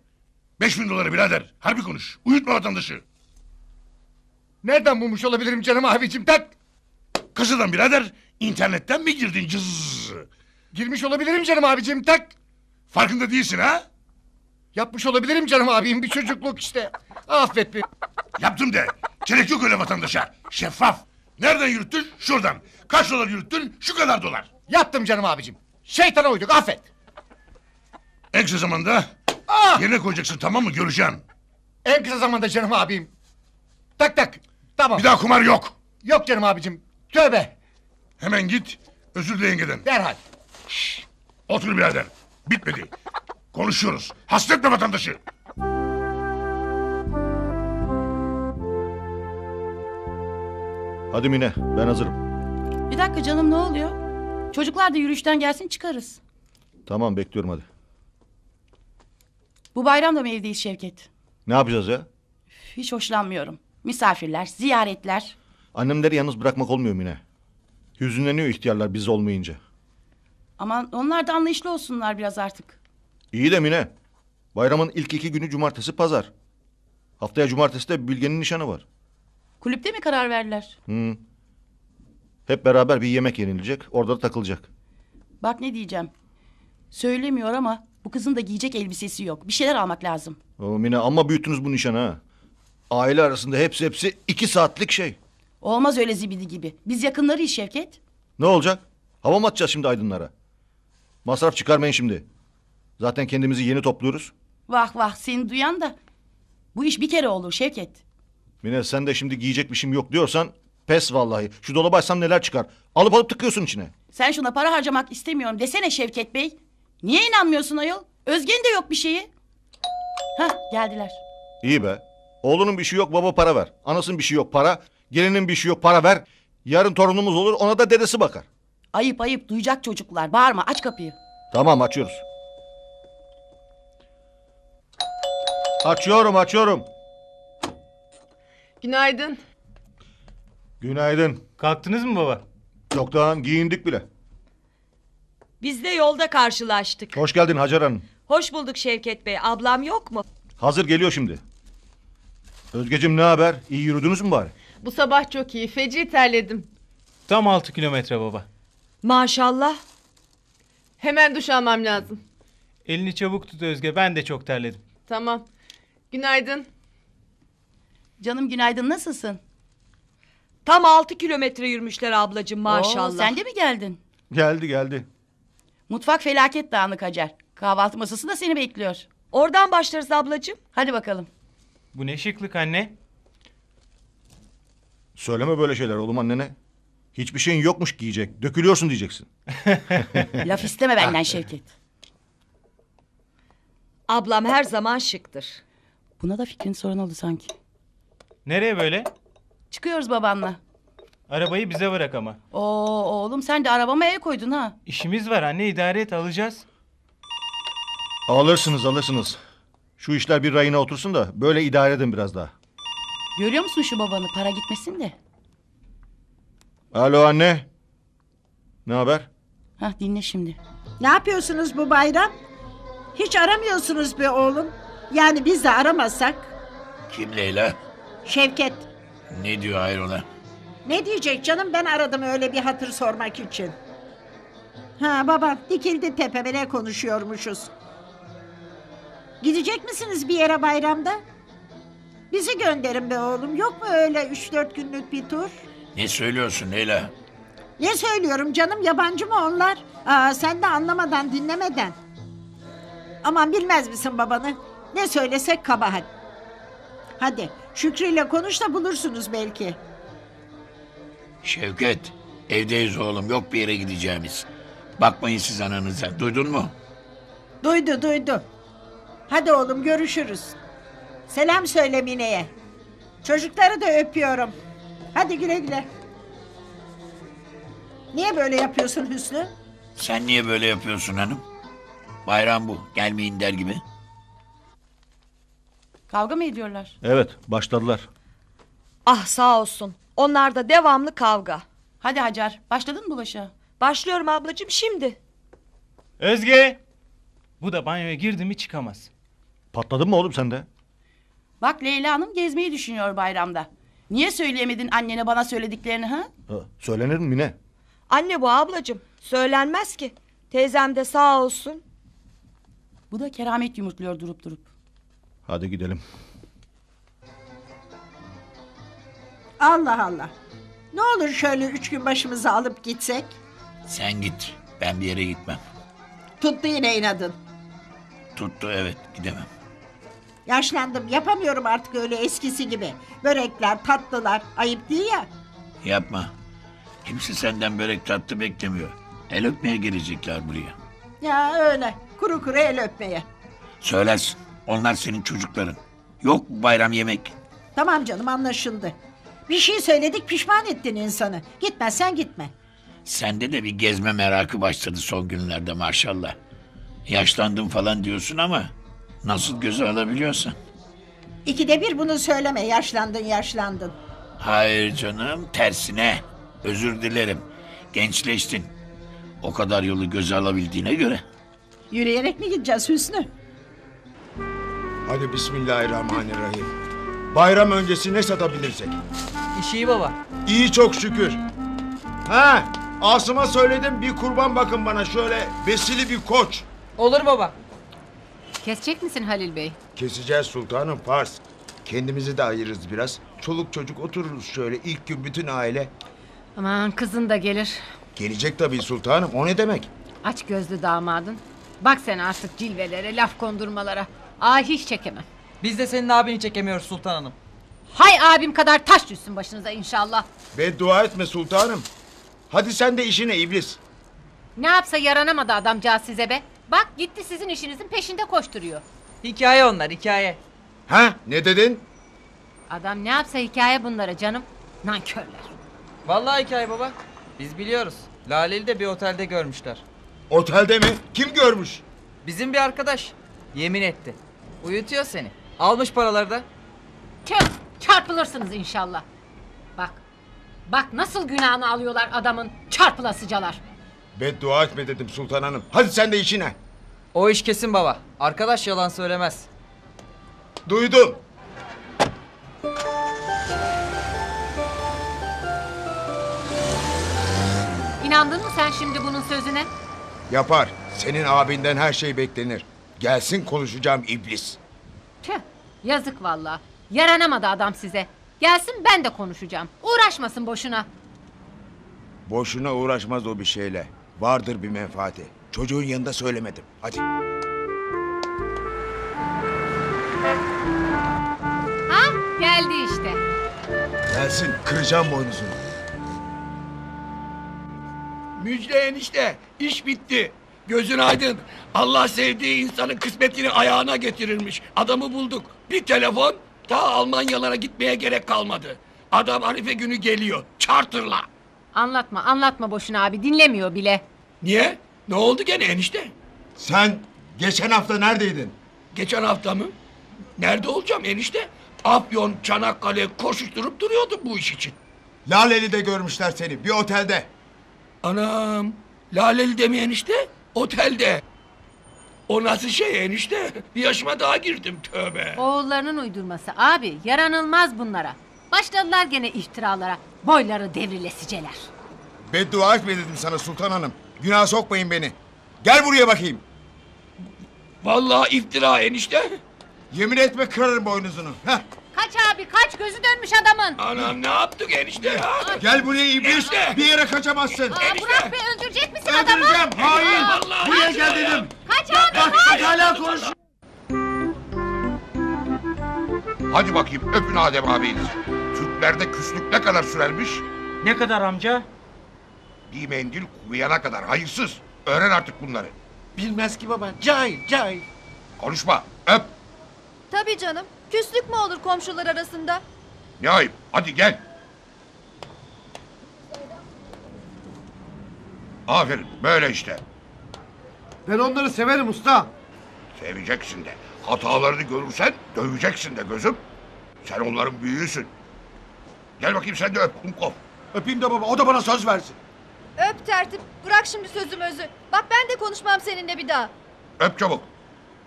$5000 birader, harbi konuş. Uyutma vatandaşı. Nereden bulmuş olabilirim canım abicim? Tak! Kasadan birader, internetten mi girdin cız? Girmiş olabilirim canım abicim tak. Farkında değilsin ha? Yapmış olabilirim canım abim bir çocukluk işte. Affet beni. Yaptım de. Çelek yok öyle vatandaşa. Şeffaf. Nereden yürüttün? Şuradan. Kaç dolar yürüttün? Şu kadar dolar. Yaptım canım abicim. Şeytana uyduk affet. En kısa zamanda yerine koyacaksın tamam mı? Göreceğim. En kısa zamanda canım abim. Tak tak. Tamam. Bir daha kumar yok. Yok canım abicim. Tövbe. Hemen git. Özür dile yengeden. Derhal. Şşş. Otur birader. Bitmedi. Konuşuyoruz. Hasretme vatandaşı. Hadi Mine. Ben hazırım. Bir dakika canım ne oluyor? Çocuklar da yürüyüşten gelsin çıkarız. Tamam bekliyorum hadi. Bu bayramda mı evdeyiz Şevket? Ne yapacağız ya? Hiç hoşlanmıyorum. Misafirler, ziyaretler. Annemleri yalnız bırakmak olmuyor Mine. Hüzünleniyor ihtiyarlar biz olmayınca. Aman onlar da anlayışlı olsunlar biraz artık. İyi de Mine. Bayramın ilk 2 günü cumartesi pazar. Haftaya cumartesi de Bilge'nin nişanı var. Kulüpte mi karar verdiler? Hı. Hep beraber bir yemek yenilecek. Orada da takılacak. Bak ne diyeceğim. Söylemiyor ama bu kızın da giyecek elbisesi yok. Bir şeyler almak lazım. Oo Mine amma büyüttünüz bu nişanı ha. Aile arasında hepsi 2 saatlik şey. Olmaz öyle zibidi gibi. Biz yakınlarıyız Şevket. Ne olacak? Hava mı atacağız şimdi aydınlara? Masraf çıkarmayın şimdi. Zaten kendimizi yeni topluyoruz. Vah vah seni duyan da. Bu iş bir kere olur Şevket. Mine sen de şimdi giyecek bir şeyim yok diyorsan pes vallahi. Şu dolabı açsam neler çıkar. Alıp alıp tıkıyorsun içine. Sen şuna para harcamak istemiyorum desene Şevket Bey. Niye inanmıyorsun ayol? Özge'nin de yok bir şeyi. Hah geldiler. İyi be. Oğlunun bir şey yok baba para ver. Anasının bir şey yok para. Gelinin bir şey yok para ver. Yarın torunumuz olur ona da dedesi bakar. Ayıp ayıp duyacak çocuklar. Bağırma aç kapıyı. Tamam açıyoruz. Açıyorum. Günaydın. Günaydın. Kalktınız mı baba? Yoktan giyindik bile. Biz de yolda karşılaştık. Hoş geldin Hacer Hanım. Hoş bulduk Şevket Bey. Ablam yok mu? Hazır geliyor şimdi. Özgeciğim ne haber? İyi yürüdünüz mü bari? Bu sabah çok iyi. Feci terledim. Tam 6 kilometre baba. Maşallah. Hemen duş almam lazım. Elini çabuk tut Özge. Ben de çok terledim. Tamam. Günaydın. Canım günaydın. Nasılsın? Tam 6 kilometre yürümüşler ablacığım maşallah. Oo, sen de mi geldin? Geldi. Mutfak felaket dağınık Hacer. Kahvaltı masası da seni bekliyor. Oradan başlarız ablacığım. Hadi bakalım. Bu ne şıklık anne? Söyleme böyle şeyler oğlum annene. Hiçbir şeyin yokmuş giyecek. Dökülüyorsun diyeceksin. Laf isteme benden Şevket. Ablam her zaman şıktır. Buna da fikrin sorun oldu sanki. Nereye böyle? Çıkıyoruz babanla. Arabayı bize bırak ama. Oo oğlum sen de arabama el koydun ha. İşimiz var anne, idare et, alacağız. Alırsınız alırsınız. Şu işler bir rayına otursun da böyle idare edin biraz daha. Görüyor musun şu babanı, para gitmesin de. Alo anne. Ne haber? Hah dinle şimdi. Ne yapıyorsunuz bu bayram? Hiç aramıyorsunuz be oğlum. Yani biz de aramasak. Kim Leyla? Şevket. Ne diyor hayrola? Ne diyecek canım, ben aradım öyle bir hatır sormak için. Ha baba dikildi tepeme, ne konuşuyormuşuz. Gidecek misiniz bir yere bayramda? Bizi gönderin be oğlum, yok mu öyle 3-4 günlük bir tur? Ne söylüyorsun Leyla? Ne söylüyorum canım, yabancı mı onlar? Aa, sen de anlamadan dinlemeden. Aman bilmez misin babanı? Ne söylesek kabahat. Hadi Şükrü ile konuş da bulursunuz belki. Şevket, evdeyiz oğlum, yok bir yere gideceğimiz. Bakmayın siz ananıza, duydun mu? Duydu duydu. Hadi oğlum görüşürüz. Selam söyle Mine'ye. Çocukları da öpüyorum. Hadi güle güle. Niye böyle yapıyorsun Hüsnü? Sen niye böyle yapıyorsun hanım? Bayram bu, gelmeyin der gibi. Kavga mı ediyorlar? Evet, başladılar. Ah sağ olsun. Onlar da devamlı kavga. Hadi Hacer, başladın mı bulaşa? Başlıyorum ablacığım şimdi. Özge! Bu da banyoya girdi mi çıkamaz. Patladın mı oğlum sen de? Bak Leyla Hanım gezmeyi düşünüyor bayramda. Niye söyleyemedin annene bana söylediklerini ha? Söylenir mi Mine? Anne bu ablacığım, söylenmez ki. Teyzem de sağ olsun. Bu da keramet yumurtluyor durup durup. Hadi gidelim. Allah Allah. Ne olur şöyle 3 gün başımızı alıp gitsek. Sen git. Ben bir yere gitmem. Tuttu yine inadın. Tuttu evet, gidemem. Yaşlandım, yapamıyorum artık öyle eskisi gibi. Börekler, tatlılar ayıp değil ya. Yapma. Kimse senden börek tatlı beklemiyor. El öpmeye gelecekler buraya. Ya öyle. Kuru kuru el öpmeye. Söylersin. Onlar senin çocukların. Yok mu bayram yemek? Tamam canım, anlaşıldı. Bir şey söyledik, pişman ettin insanı. Gitmezsen gitme. Sende de bir gezme merakı başladı son günlerde maşallah. Yaşlandım falan diyorsun ama nasıl göze alabiliyorsan. 2'de 1 bunu söyleme, yaşlandın yaşlandın. Hayır canım, tersine. Özür dilerim. Gençleştin. O kadar yolu göze alabildiğine göre. Yürüyerek mi gideceğiz Hüsnü? Hadi bismillahirrahmanirrahim. Bayram öncesi ne satabilirsek. İş iyi baba. İyi çok şükür. Ha, Asım'a söyledim bir kurban bakın bana, şöyle besili bir koç. Olur baba. Kesecek misin Halil Bey? Keseceğiz sultanım Pars. Kendimizi de ayırırız biraz. Çoluk çocuk otururuz şöyle ilk gün bütün aile. Aman kızın da gelir. Gelecek tabii sultanım, o ne demek? Aç gözlü damadın. Bak sen artık cilvelere, laf kondurmalara. Ah hiç çekemem. Biz de senin abini çekemiyoruz sultan hanım. Hay abim kadar taş düşsün başınıza inşallah. Beddua etme sultanım. Hadi sen de işine iblis. Ne yapsa yaranamadı adamcağız size be. Bak gitti sizin işinizin peşinde koşturuyor. Hikaye onlar, hikaye. Ha ne dedin? Adam ne yapsa hikaye bunlara canım. Nankörler. Vallahi hikaye baba. Biz biliyoruz. Laleli de bir otelde görmüşler. Otelde mi? Kim görmüş? Bizim bir arkadaş. Yemin etti. Uyutuyor seni. Almış paraları da. Tüh, çarpılırsınız inşallah. Bak. Bak nasıl günahını alıyorlar adamın. Çarpılasıcalar. Beddua etme dedim sultan hanım. Hadi sen de işine. O iş kesin baba. Arkadaş yalan söylemez. Duydum. İnandın mı sen şimdi bunun sözüne? Yapar. Senin abinden her şey beklenir. Gelsin konuşacağım iblis. Tüh, yazık vallahi. Yaranamadı adam size. Gelsin ben de konuşacağım. Uğraşmasın boşuna. Boşuna uğraşmaz o bir şeyle. Vardır bir menfaati. Çocuğun yanında söylemedim. Hadi. Ha geldi işte. Gelsin, kıracağım boynuzunu. Müjde enişte, iş bitti. Gözün aydın. Allah sevdiği insanın kısmetini ayağına getirirmiş. Adamı bulduk. Bir telefon, ta Almanyalara gitmeye gerek kalmadı. Adam Arife günü geliyor. charter'la. Anlatma boşuna abi, dinlemiyor bile. Niye? Ne oldu gene enişte? Sen geçen hafta neredeydin? Geçen hafta mı? Nerede olacağım enişte? Afyon, Çanakkale koşuşturup duruyordum bu iş için. Laleli'de görmüşler seni, bir otelde. Anam, Laleli'de mi enişte? Otelde. O nasıl şey enişte? Bir yaşıma daha girdim, tövbe. Oğullarının uydurması abi, yaranılmaz bunlara. Başladılar gene iftiralara, boyları devrilesiceler. Beddua etme dedim sana Sultan Hanım. Günah sokmayın beni. Gel buraya bakayım. Vallahi iftira enişte. Yemin etme kırarım boynuzunu. Heh. Kaç abi, kaç, gözü dönmüş adamın. Anam ne yaptık enişte ya? Gel buraya iblis, enişte. Bir yere kaçamazsın. Aa, bırak be, öldürecek misin adamı? Öldüreceğim, hayır. Vallahi buraya gel dedim. Kaç abi, kaç. Bak hala konuş. Hadi bakayım, öpün Adem abiniz. Türklerde küslük ne kadar sürermiş? Ne kadar amca? Bir mendil kuruyana kadar, hayırsız. Öğren artık bunları. Bilmez ki baba, cahil. Konuşma, öp. Tabii canım, küslük mü olur komşular arasında? Ne ayıp, hadi gel. Aferin, böyle işte. Ben onları severim usta. Seveceksin de, hatalarını görürsen döveceksin de gözüm. Sen onların büyüğüsün. Gel bakayım sen de öp, kumkop. Öpeyim de baba, o da bana söz versin. Öp Tertip, bırak şimdi sözüm özü. Bak ben de konuşmam seninle bir daha. Öp çabuk.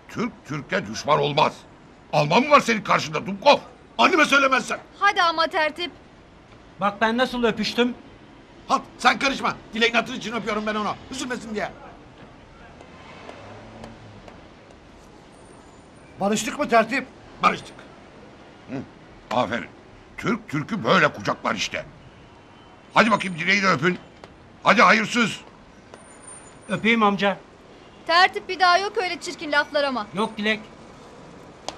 Türk, Türk'e düşman olmaz. Alman mı var senin karşında Dumkov? Anneme söylemezsen. Hadi ama Tertip. Bak ben nasıl öpüştüm. Halt, sen karışma. Dilek'in hatırı için öpüyorum ben onu. Üzülmesin diye. Barıştık mı Tertip? Barıştık. Hı, aferin. Türk, Türk'ü böyle kucaklar işte. Hadi bakayım Dilek'i de öpün. Hadi hayırsız. Öpeyim amca. Tertip bir daha yok öyle çirkin laflar ama. Yok Dilek.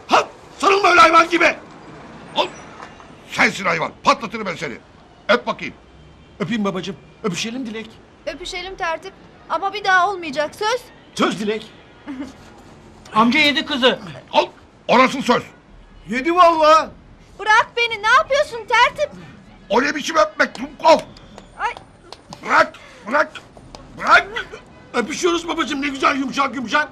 Ha, sarılma öyle hayvan gibi. Al. Sensin hayvan. Patlatırım ben seni. Öp bakayım. Öpeyim babacığım. Öpüşelim Dilek. Öpüşelim Tertip. Ama bir daha olmayacak. Söz. Söz Dilek. Amca yedi kızı. Al. Orası söz. Yedi vallahi. Bırak beni. Ne yapıyorsun Tertip? O ne biçim öpmek? Tumkov. Ay. Bırak! Öpüşüyoruz babacığım, ne güzel yumuşak.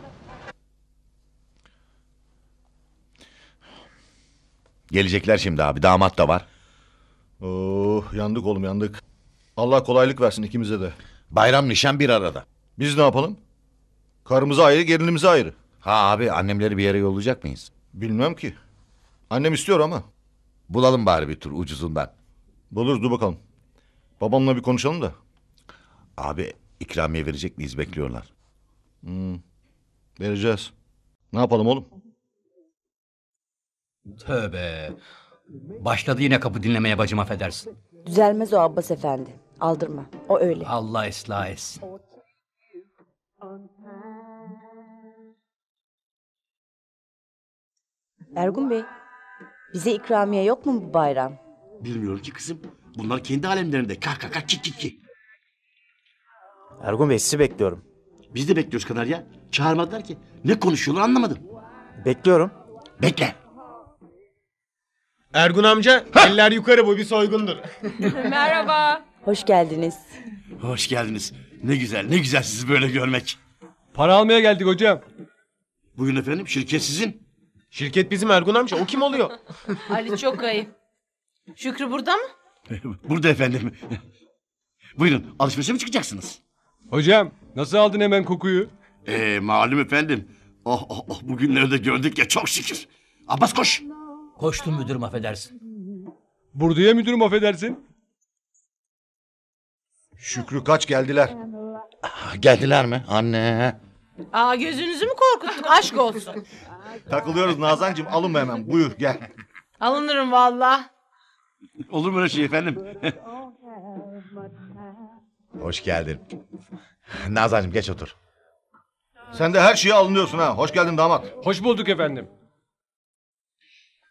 Gelecekler şimdi abi, damat da var. Oh, yandık oğlum yandık. Allah kolaylık versin ikimize de. Bayram nişan bir arada. Biz ne yapalım? Karımıza ayrı, gelinimize ayrı. Ha abi, annemleri bir yere yollayacak mıyız? Bilmem ki. Annem istiyor ama. Bulalım bari bir tur ucuzundan. Buluruz, dur bakalım. Babamla bir konuşalım da. Abi ikramiye verecek miyiz? Bekliyorlar. Vereceğiz. Ne yapalım oğlum? Tövbe. Başladı yine kapı dinlemeye bacım, affedersin. Düzelmez o Abbas efendi. Aldırma. O öyle. Allah ıslah etsin. Ergun Bey. Bize ikramiye yok mu bu bayram? Bilmiyorum ki kızım. Bunlar kendi alemlerinde kah çik. Ergun Bey sizi bekliyorum. Biz de bekliyoruz kadar ya. Çağırmadılar ki. Ne konuşuyorlar anlamadım. Bekliyorum. Bekle. Ergun amca, eller yukarı, bu bir soygundur. Merhaba. Hoş geldiniz. Hoş geldiniz. Ne güzel sizi böyle görmek. Para almaya geldik hocam. Buyurun efendim, şirket sizin. Şirket bizim Ergun amca, o kim oluyor? Ali çok ayıp. Şükrü burada mı? Burada efendim. Buyurun, alışverişe mi çıkacaksınız? Hocam, nasıl aldın hemen kokuyu? Malum efendim. Oh, bugünlerde gördük ya, çok şükür. Abbas koş. Koştum müdürüm, affedersin. Burduya müdürüm, affedersin. Şükrü kaç geldiler? Geldiler mi? Anne. Aa, gözünüzü mü korkuttuk? Aşk olsun. Takılıyoruz Nazancığım, alın hemen, buyur gel. Alınırım vallahi. Olur mu öyle şey efendim? Hoş geldin. Nazancığım geç otur. Sen de her şeye alınıyorsun ha. Hoş geldin damat. Hoş bulduk efendim.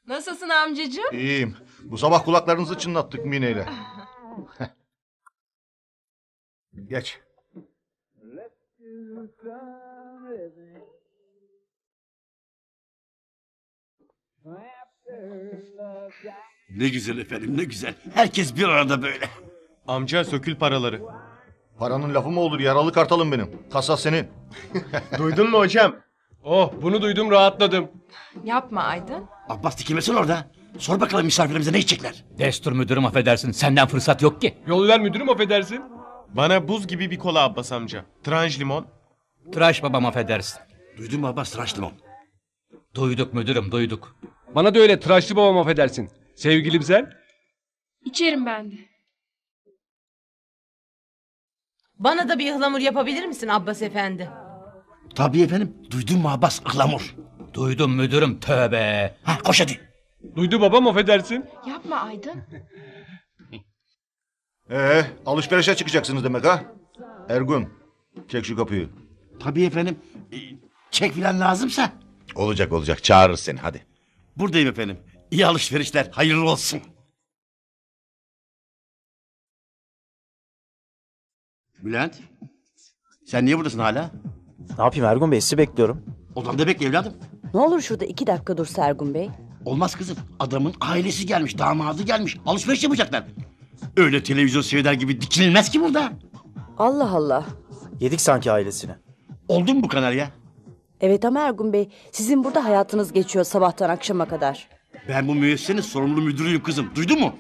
Nasılsın amcacığım? İyiyim. Bu sabah kulaklarınızı çınlattık Mine'yle. Geç. Ne güzel efendim, ne güzel. Herkes bir arada böyle. Amca sökül paraları. Paranın lafı mı olur? Yaralı kartalım benim. Kasa senin. Duydun mu hocam? Oh, bunu duydum, rahatladım. Yapma Aydın. Abbas dikilmesin orada. Sor bakalım misafirimize ne içecekler? Destur müdürüm, affedersin. Senden fırsat yok ki. Yol ver müdürüm, affedersin. Bana buz gibi bir kola Abbas amca. Tranj limon. Tıraş babam, affedersin. Duydun mu Abbas, tıraş limon? Duyduk müdürüm, duyduk. Bana da öyle tıraşlı babam, affedersin. Sevgilim sen? İçerim ben de. Bana da bir ıhlamur yapabilir misin Abbas efendi? Tabii efendim. Duydun mu Abbas, ıhlamur? Duydum müdürüm, tövbe. Ha, koş hadi. Duydu babam, affedersin. Yapma Aydın. Alışverişe çıkacaksınız demek ha? Ergun, çek şu kapıyı. Tabii efendim. Çek filan lazımsa. Olacak. Çağırır seni, hadi. Buradayım efendim. İyi alışverişler, hayırlı olsun. Bülent, sen niye buradasın hala? Ne yapayım Ergun Bey, sizi bekliyorum. Odamda bekle evladım. Ne olur şurada 2 dakika dur Ergun Bey. Olmaz kızım, adamın ailesi gelmiş, damadı gelmiş, alışveriş yapacaklar. Öyle televizyon seyreder gibi dikilmez ki burada. Allah Allah. Yedik sanki ailesine. Oldu mu bu kadar ya? Evet ama Ergun Bey, sizin burada hayatınız geçiyor sabahtan akşama kadar. Ben bu müessesenin sorumlu müdürüyüm kızım, duydun mu?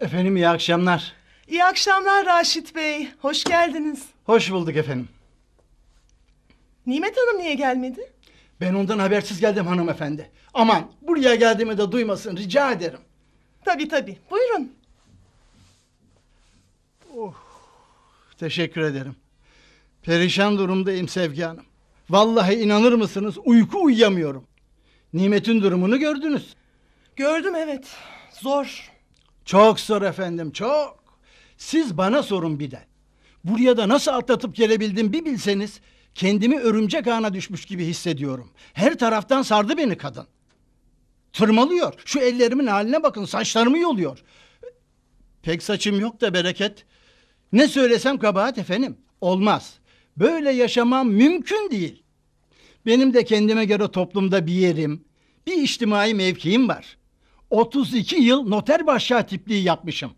Efendim iyi akşamlar. İyi akşamlar Raşit Bey. Hoş geldiniz. Hoş bulduk efendim. Nimet Hanım niye gelmedi? Ben ondan habersiz geldim hanımefendi. Aman buraya geldiğimi de duymasın rica ederim. Tabii. Buyurun. Oh, teşekkür ederim. Perişan durumdayım Sevgi Hanım. Vallahi inanır mısınız uyku uyuyamıyorum. Nimet'in durumunu gördünüz. Gördüm evet. Zor. Çok zor efendim, çok. Siz bana sorun bir de. Buraya da nasıl atlatıp gelebildim bir bilseniz... ...kendimi örümcek ağına düşmüş gibi hissediyorum. Her taraftan sardı beni kadın. Tırmalıyor. Şu ellerimin haline bakın, saçlarımı yoluyor. Pek saçım yok da bereket. Ne söylesem kabahat efendim. Olmaz. Böyle yaşamam mümkün değil. Benim de kendime göre toplumda bir yerim... ...bir içtimai mevkiim var. 32 yıl noter başşağı tipliği yapmışım.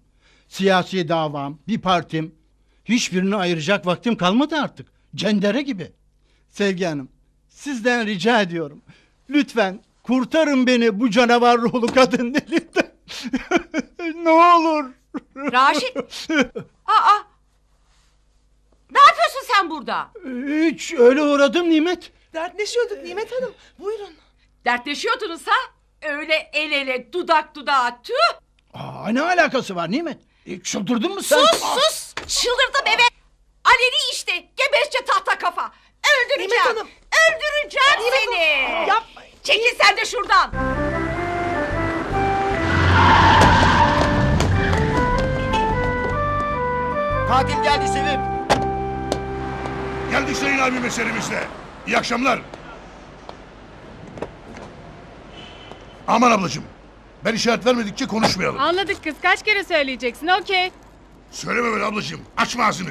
Siyasi davam, bir partim. Hiçbirini ayıracak vaktim kalmadı artık. Cendere gibi. Sevgi Hanım, sizden rica ediyorum. Lütfen kurtarın beni bu canavar ruhlu kadın elinden. Ne olur. Raşit. Ne yapıyorsun sen burada? Hiç öyle uğradım Nimet. Dertleşiyorduk Nimet Hanım. Buyurun. Dertleşiyordunuz ha? Öyle el ele, dudak dudağa, tüh! Aa, ne alakası var Nimet? Çıldırdın mı sen? Sus! Çıldırdım evet! Aleni işte, geberce tahta kafa! Öldüreceğim! Öldüreceğim Nimet seni! Hanım. Yapmayın! Çekil sen de şuradan! Katil geldi Sevim! Geldik Sayın abi meselemizle! İyi akşamlar! Aman ablacığım, ben işaret vermedikçe konuşmayalım. Anladık kız, kaç kere söyleyeceksin, okey. Söyleme böyle ablacığım, açma ağzını.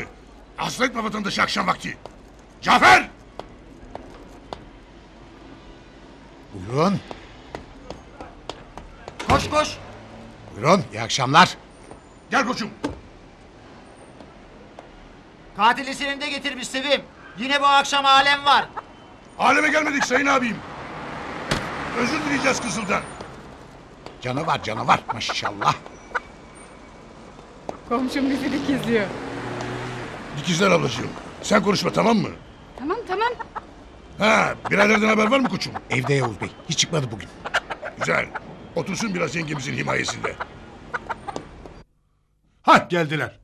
Asletme vatandaşı akşam vakti. Cafer! Buyurun. Koş. Buyurun, iyi akşamlar. Gel koçum. Katili senin de getirmiş Sevim. Yine bu akşam alem var. Aleme gelmedik Sayın abim. Özür dileyeceğiz kızıldan. Canavar maşallah. Komşum bizi dikizliyor. Dikizler ablacığım. Sen konuşma tamam mı? Tamam. Ha, biraderden haber var mı koçum? Evde Yavuz Bey. Hiç çıkmadı bugün. Güzel. Otursun biraz yengemizin himayesinde. Ha geldiler.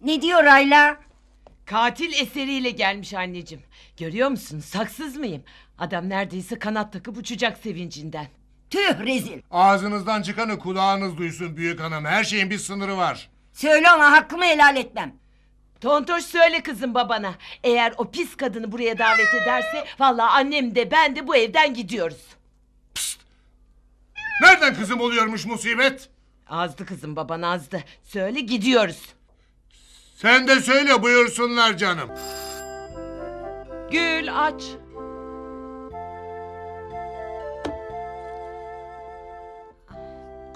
Ne diyor Ayla? Katil eseriyle gelmiş anneciğim. Görüyor musun? Saksız mıyım? Adam neredeyse kanat takıp uçacak sevincinden. Tüh rezil. Ağzınızdan çıkanı kulağınız duysun büyük hanım. Her şeyin bir sınırı var. Söyle ona hakkımı helal etmem. Tontoş söyle kızım babana. Eğer o pis kadını buraya davet ederse... ...vallahi annem de ben de bu evden gidiyoruz. Pişt. Nereden kızım oluyormuş musibet? Azdı kızım baban azdı. Söyle gidiyoruz. Sen de söyle buyursunlar canım. Gül aç.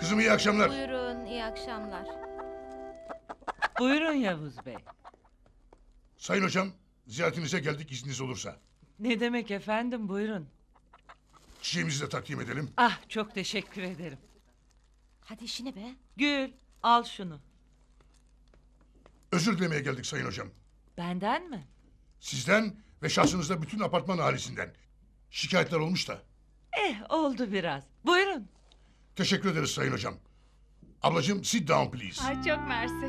Kızım iyi akşamlar. Buyurun iyi akşamlar. Buyurun Yavuz Bey. Sayın hocam ziyaretinize geldik izniniz olursa. Ne demek efendim buyurun. Çiçeğimizi de takdim edelim. Ah çok teşekkür ederim. Hadi işine be. Gül al şunu. Özür dilemeye geldik sayın hocam. Benden mi? Sizden ve şahsınızda bütün apartman ahalisinden. Şikayetler olmuş da. Oldu biraz. Buyurun. Teşekkür ederiz sayın hocam. Ablacığım sit down please. Ay çok mersi.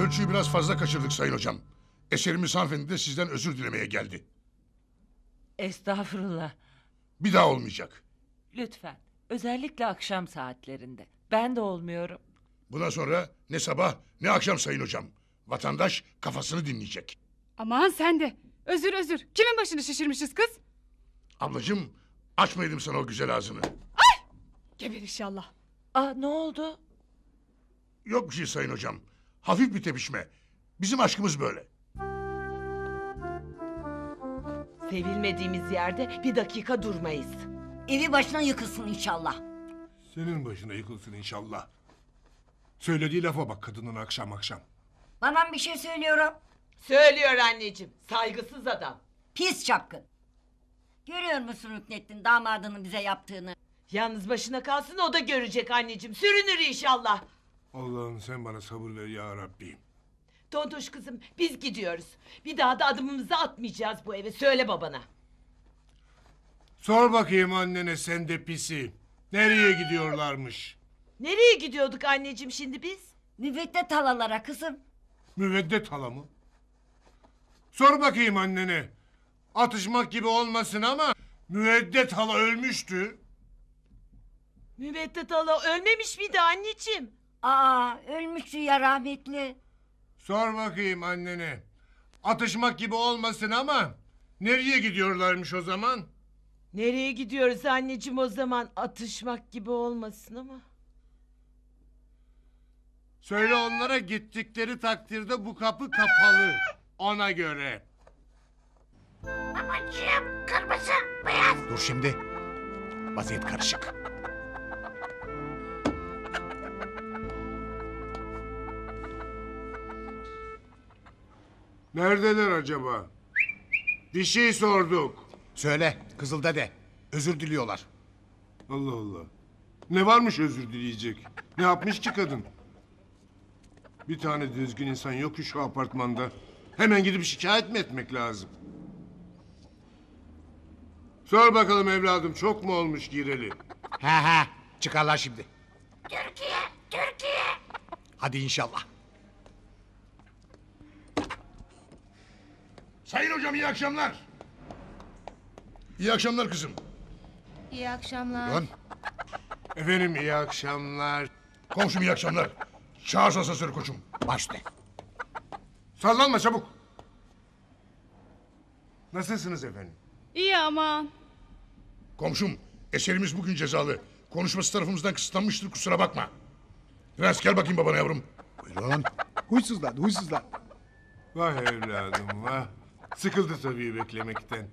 Ölçüyü biraz fazla kaçırdık sayın hocam. Eserimiz hanımefendi de sizden özür dilemeye geldi. Estağfurullah. Bir daha olmayacak. Lütfen. Özellikle akşam saatlerinde. Ben de olmuyorum. Bundan sonra ne sabah ne akşam sayın hocam. Vatandaş kafasını dinleyecek. Aman sen de. Özür. Kimin başını şişirmişiz kız? Ablacığım açmayayım sana o güzel ağzını. Ay! Geber inşallah. Aa ne oldu? Yok bir şey sayın hocam. Hafif bir tepişme. Bizim aşkımız böyle. Sevilmediğimiz yerde bir dakika durmayız. Evi başına yıkılsın inşallah. Senin başına yıkılsın inşallah. Söylediği lafa bak kadının akşam akşam. Bana bir şey söylüyorum. Söylüyor anneciğim. Saygısız adam. Pis çapkın. Görüyor musun Rüknettin damadının bize yaptığını? Yalnız başına kalsın o da görecek anneciğim. Sürünür inşallah. Allah'ım sen bana sabır ver ya Rabbim. Tontoş kızım biz gidiyoruz. Bir daha da adımımızı atmayacağız bu eve. Söyle babana. Sor bakayım annene sen de pisi. Nereye gidiyorlarmış? Nereye gidiyorduk anneciğim şimdi biz? Müveddet halalara kızım. Müveddet hala mı? Sor bakayım annene. Atışmak gibi olmasın ama Müveddet hala ölmüştü. Müveddet hala ölmemiş miydi anneciğim? Aa ölmüştü ya rahmetli. Sor bakayım annene. Atışmak gibi olmasın ama nereye gidiyorlarmış o zaman? Nereye gidiyoruz anneciğim o zaman? Atışmak gibi olmasın ama. Söyle onlara gittikleri takdirde bu kapı kapalı. Ona göre. Babacığım kırmızı beyaz. Dur şimdi. Vaziyet karışık. Neredeler acaba? Bir şey sorduk. Söyle Kızıl'da de. Özür diliyorlar. Allah Allah. Ne varmış özür dileyecek? Ne yapmış ki kadın? Bir tane düzgün insan yok ki şu apartmanda. Hemen gidip şikayet mi etmek lazım? Sor bakalım evladım çok mu olmuş gireli? He çıkarlar şimdi. Türkiye. Hadi inşallah. Sayın hocam iyi akşamlar. İyi akşamlar kızım. İyi akşamlar. Lan. Efendim iyi akşamlar. Komşum iyi akşamlar. Çağır asasör koçum. Başla. Sallanma çabuk. Nasılsınız efendim? İyi ama. Komşum eserimiz bugün cezalı. Konuşması tarafımızdan kısıtlanmıştır kusura bakma. Prens gel bakayım babana yavrum. Buyurun. Huysuzlar. Vah evladım vah. Sıkıldı tabii beklemekten.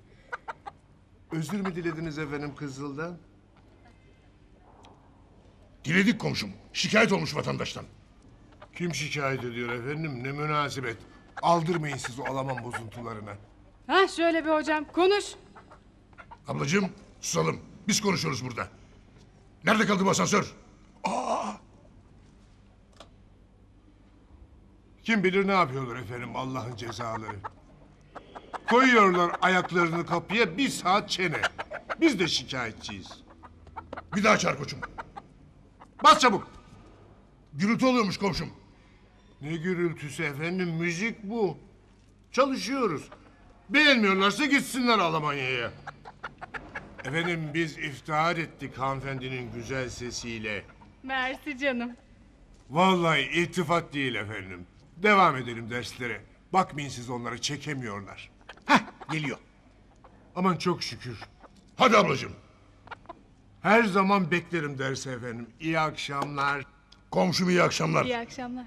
Özür mü dilediniz efendim Kızıl'dan? Diledik komşum. Şikayet olmuş vatandaştan. Kim şikayet ediyor efendim? Ne münasebet. Aldırmayın siz o Alman bozuntularına. Ha şöyle bir hocam konuş. Ablacığım susalım. Biz konuşuyoruz burada. Nerede kaldı bu asansör? Kim bilir ne yapıyorlar efendim Allah'ın cezaları. Koyuyorlar ayaklarını kapıya bir saat çene. Biz de şikayetçiyiz. Bir daha çağır koçum. Bas çabuk. Gürültü oluyormuş komşum. Ne gürültüsü efendim müzik bu. Çalışıyoruz. Beğenmiyorlarsa gitsinler Almanya'ya. Efendim biz iftihar ettik hanımefendinin güzel sesiyle. Mersi canım. Vallahi iltifat değil efendim. Devam edelim derslere. Bakmayın siz onlara çekemiyorlar. Hah geliyor. Aman çok şükür. Hadi ablacığım. Her zaman beklerim dersi efendim. İyi akşamlar. Komşum iyi akşamlar. İyi akşamlar.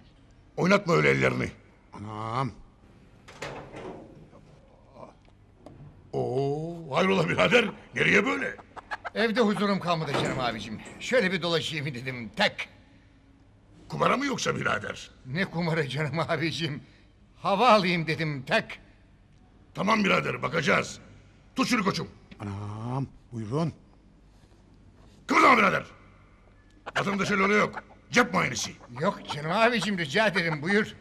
Oynatma öyle ellerini. Anam. Oo, hayrola birader? Nereye böyle? Evde huzurum kalmadı canım abicim. Şöyle bir dolaşayım dedim tek. Kumara mı yoksa birader? Ne kumara canım abicim? Hava alayım dedim tek. Tamam birader bakacağız. Tut şunu koçum. Anam buyurun. Kıvırma birader. Vatandaş öyle yok. Cep muayenesi. Yok canım abicim rica ederim buyur.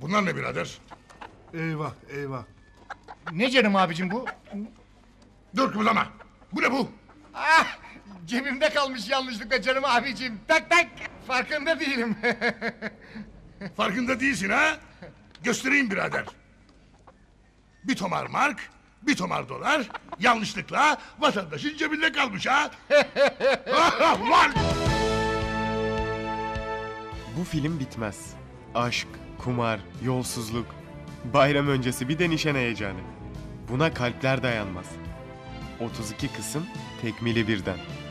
Bunlar ne birader? Eyvah eyvah. Ne canım abicim bu? Dur kıvırma. Bu ne bu? Ah! Cebimde kalmış yanlışlıkla canım abicim. Tak tak. Farkında değilim. Farkında değilsin ha? Göstereyim birader. Bir tomar mark, bir tomar dolar. Yanlışlıkla vatandaşın cebinde kalmış ha. Bu film bitmez. Aşk, kumar, yolsuzluk. Bayram öncesi bir de nişan heyecanı. Buna kalpler dayanmaz. 32 Kasım Tekmili Birden.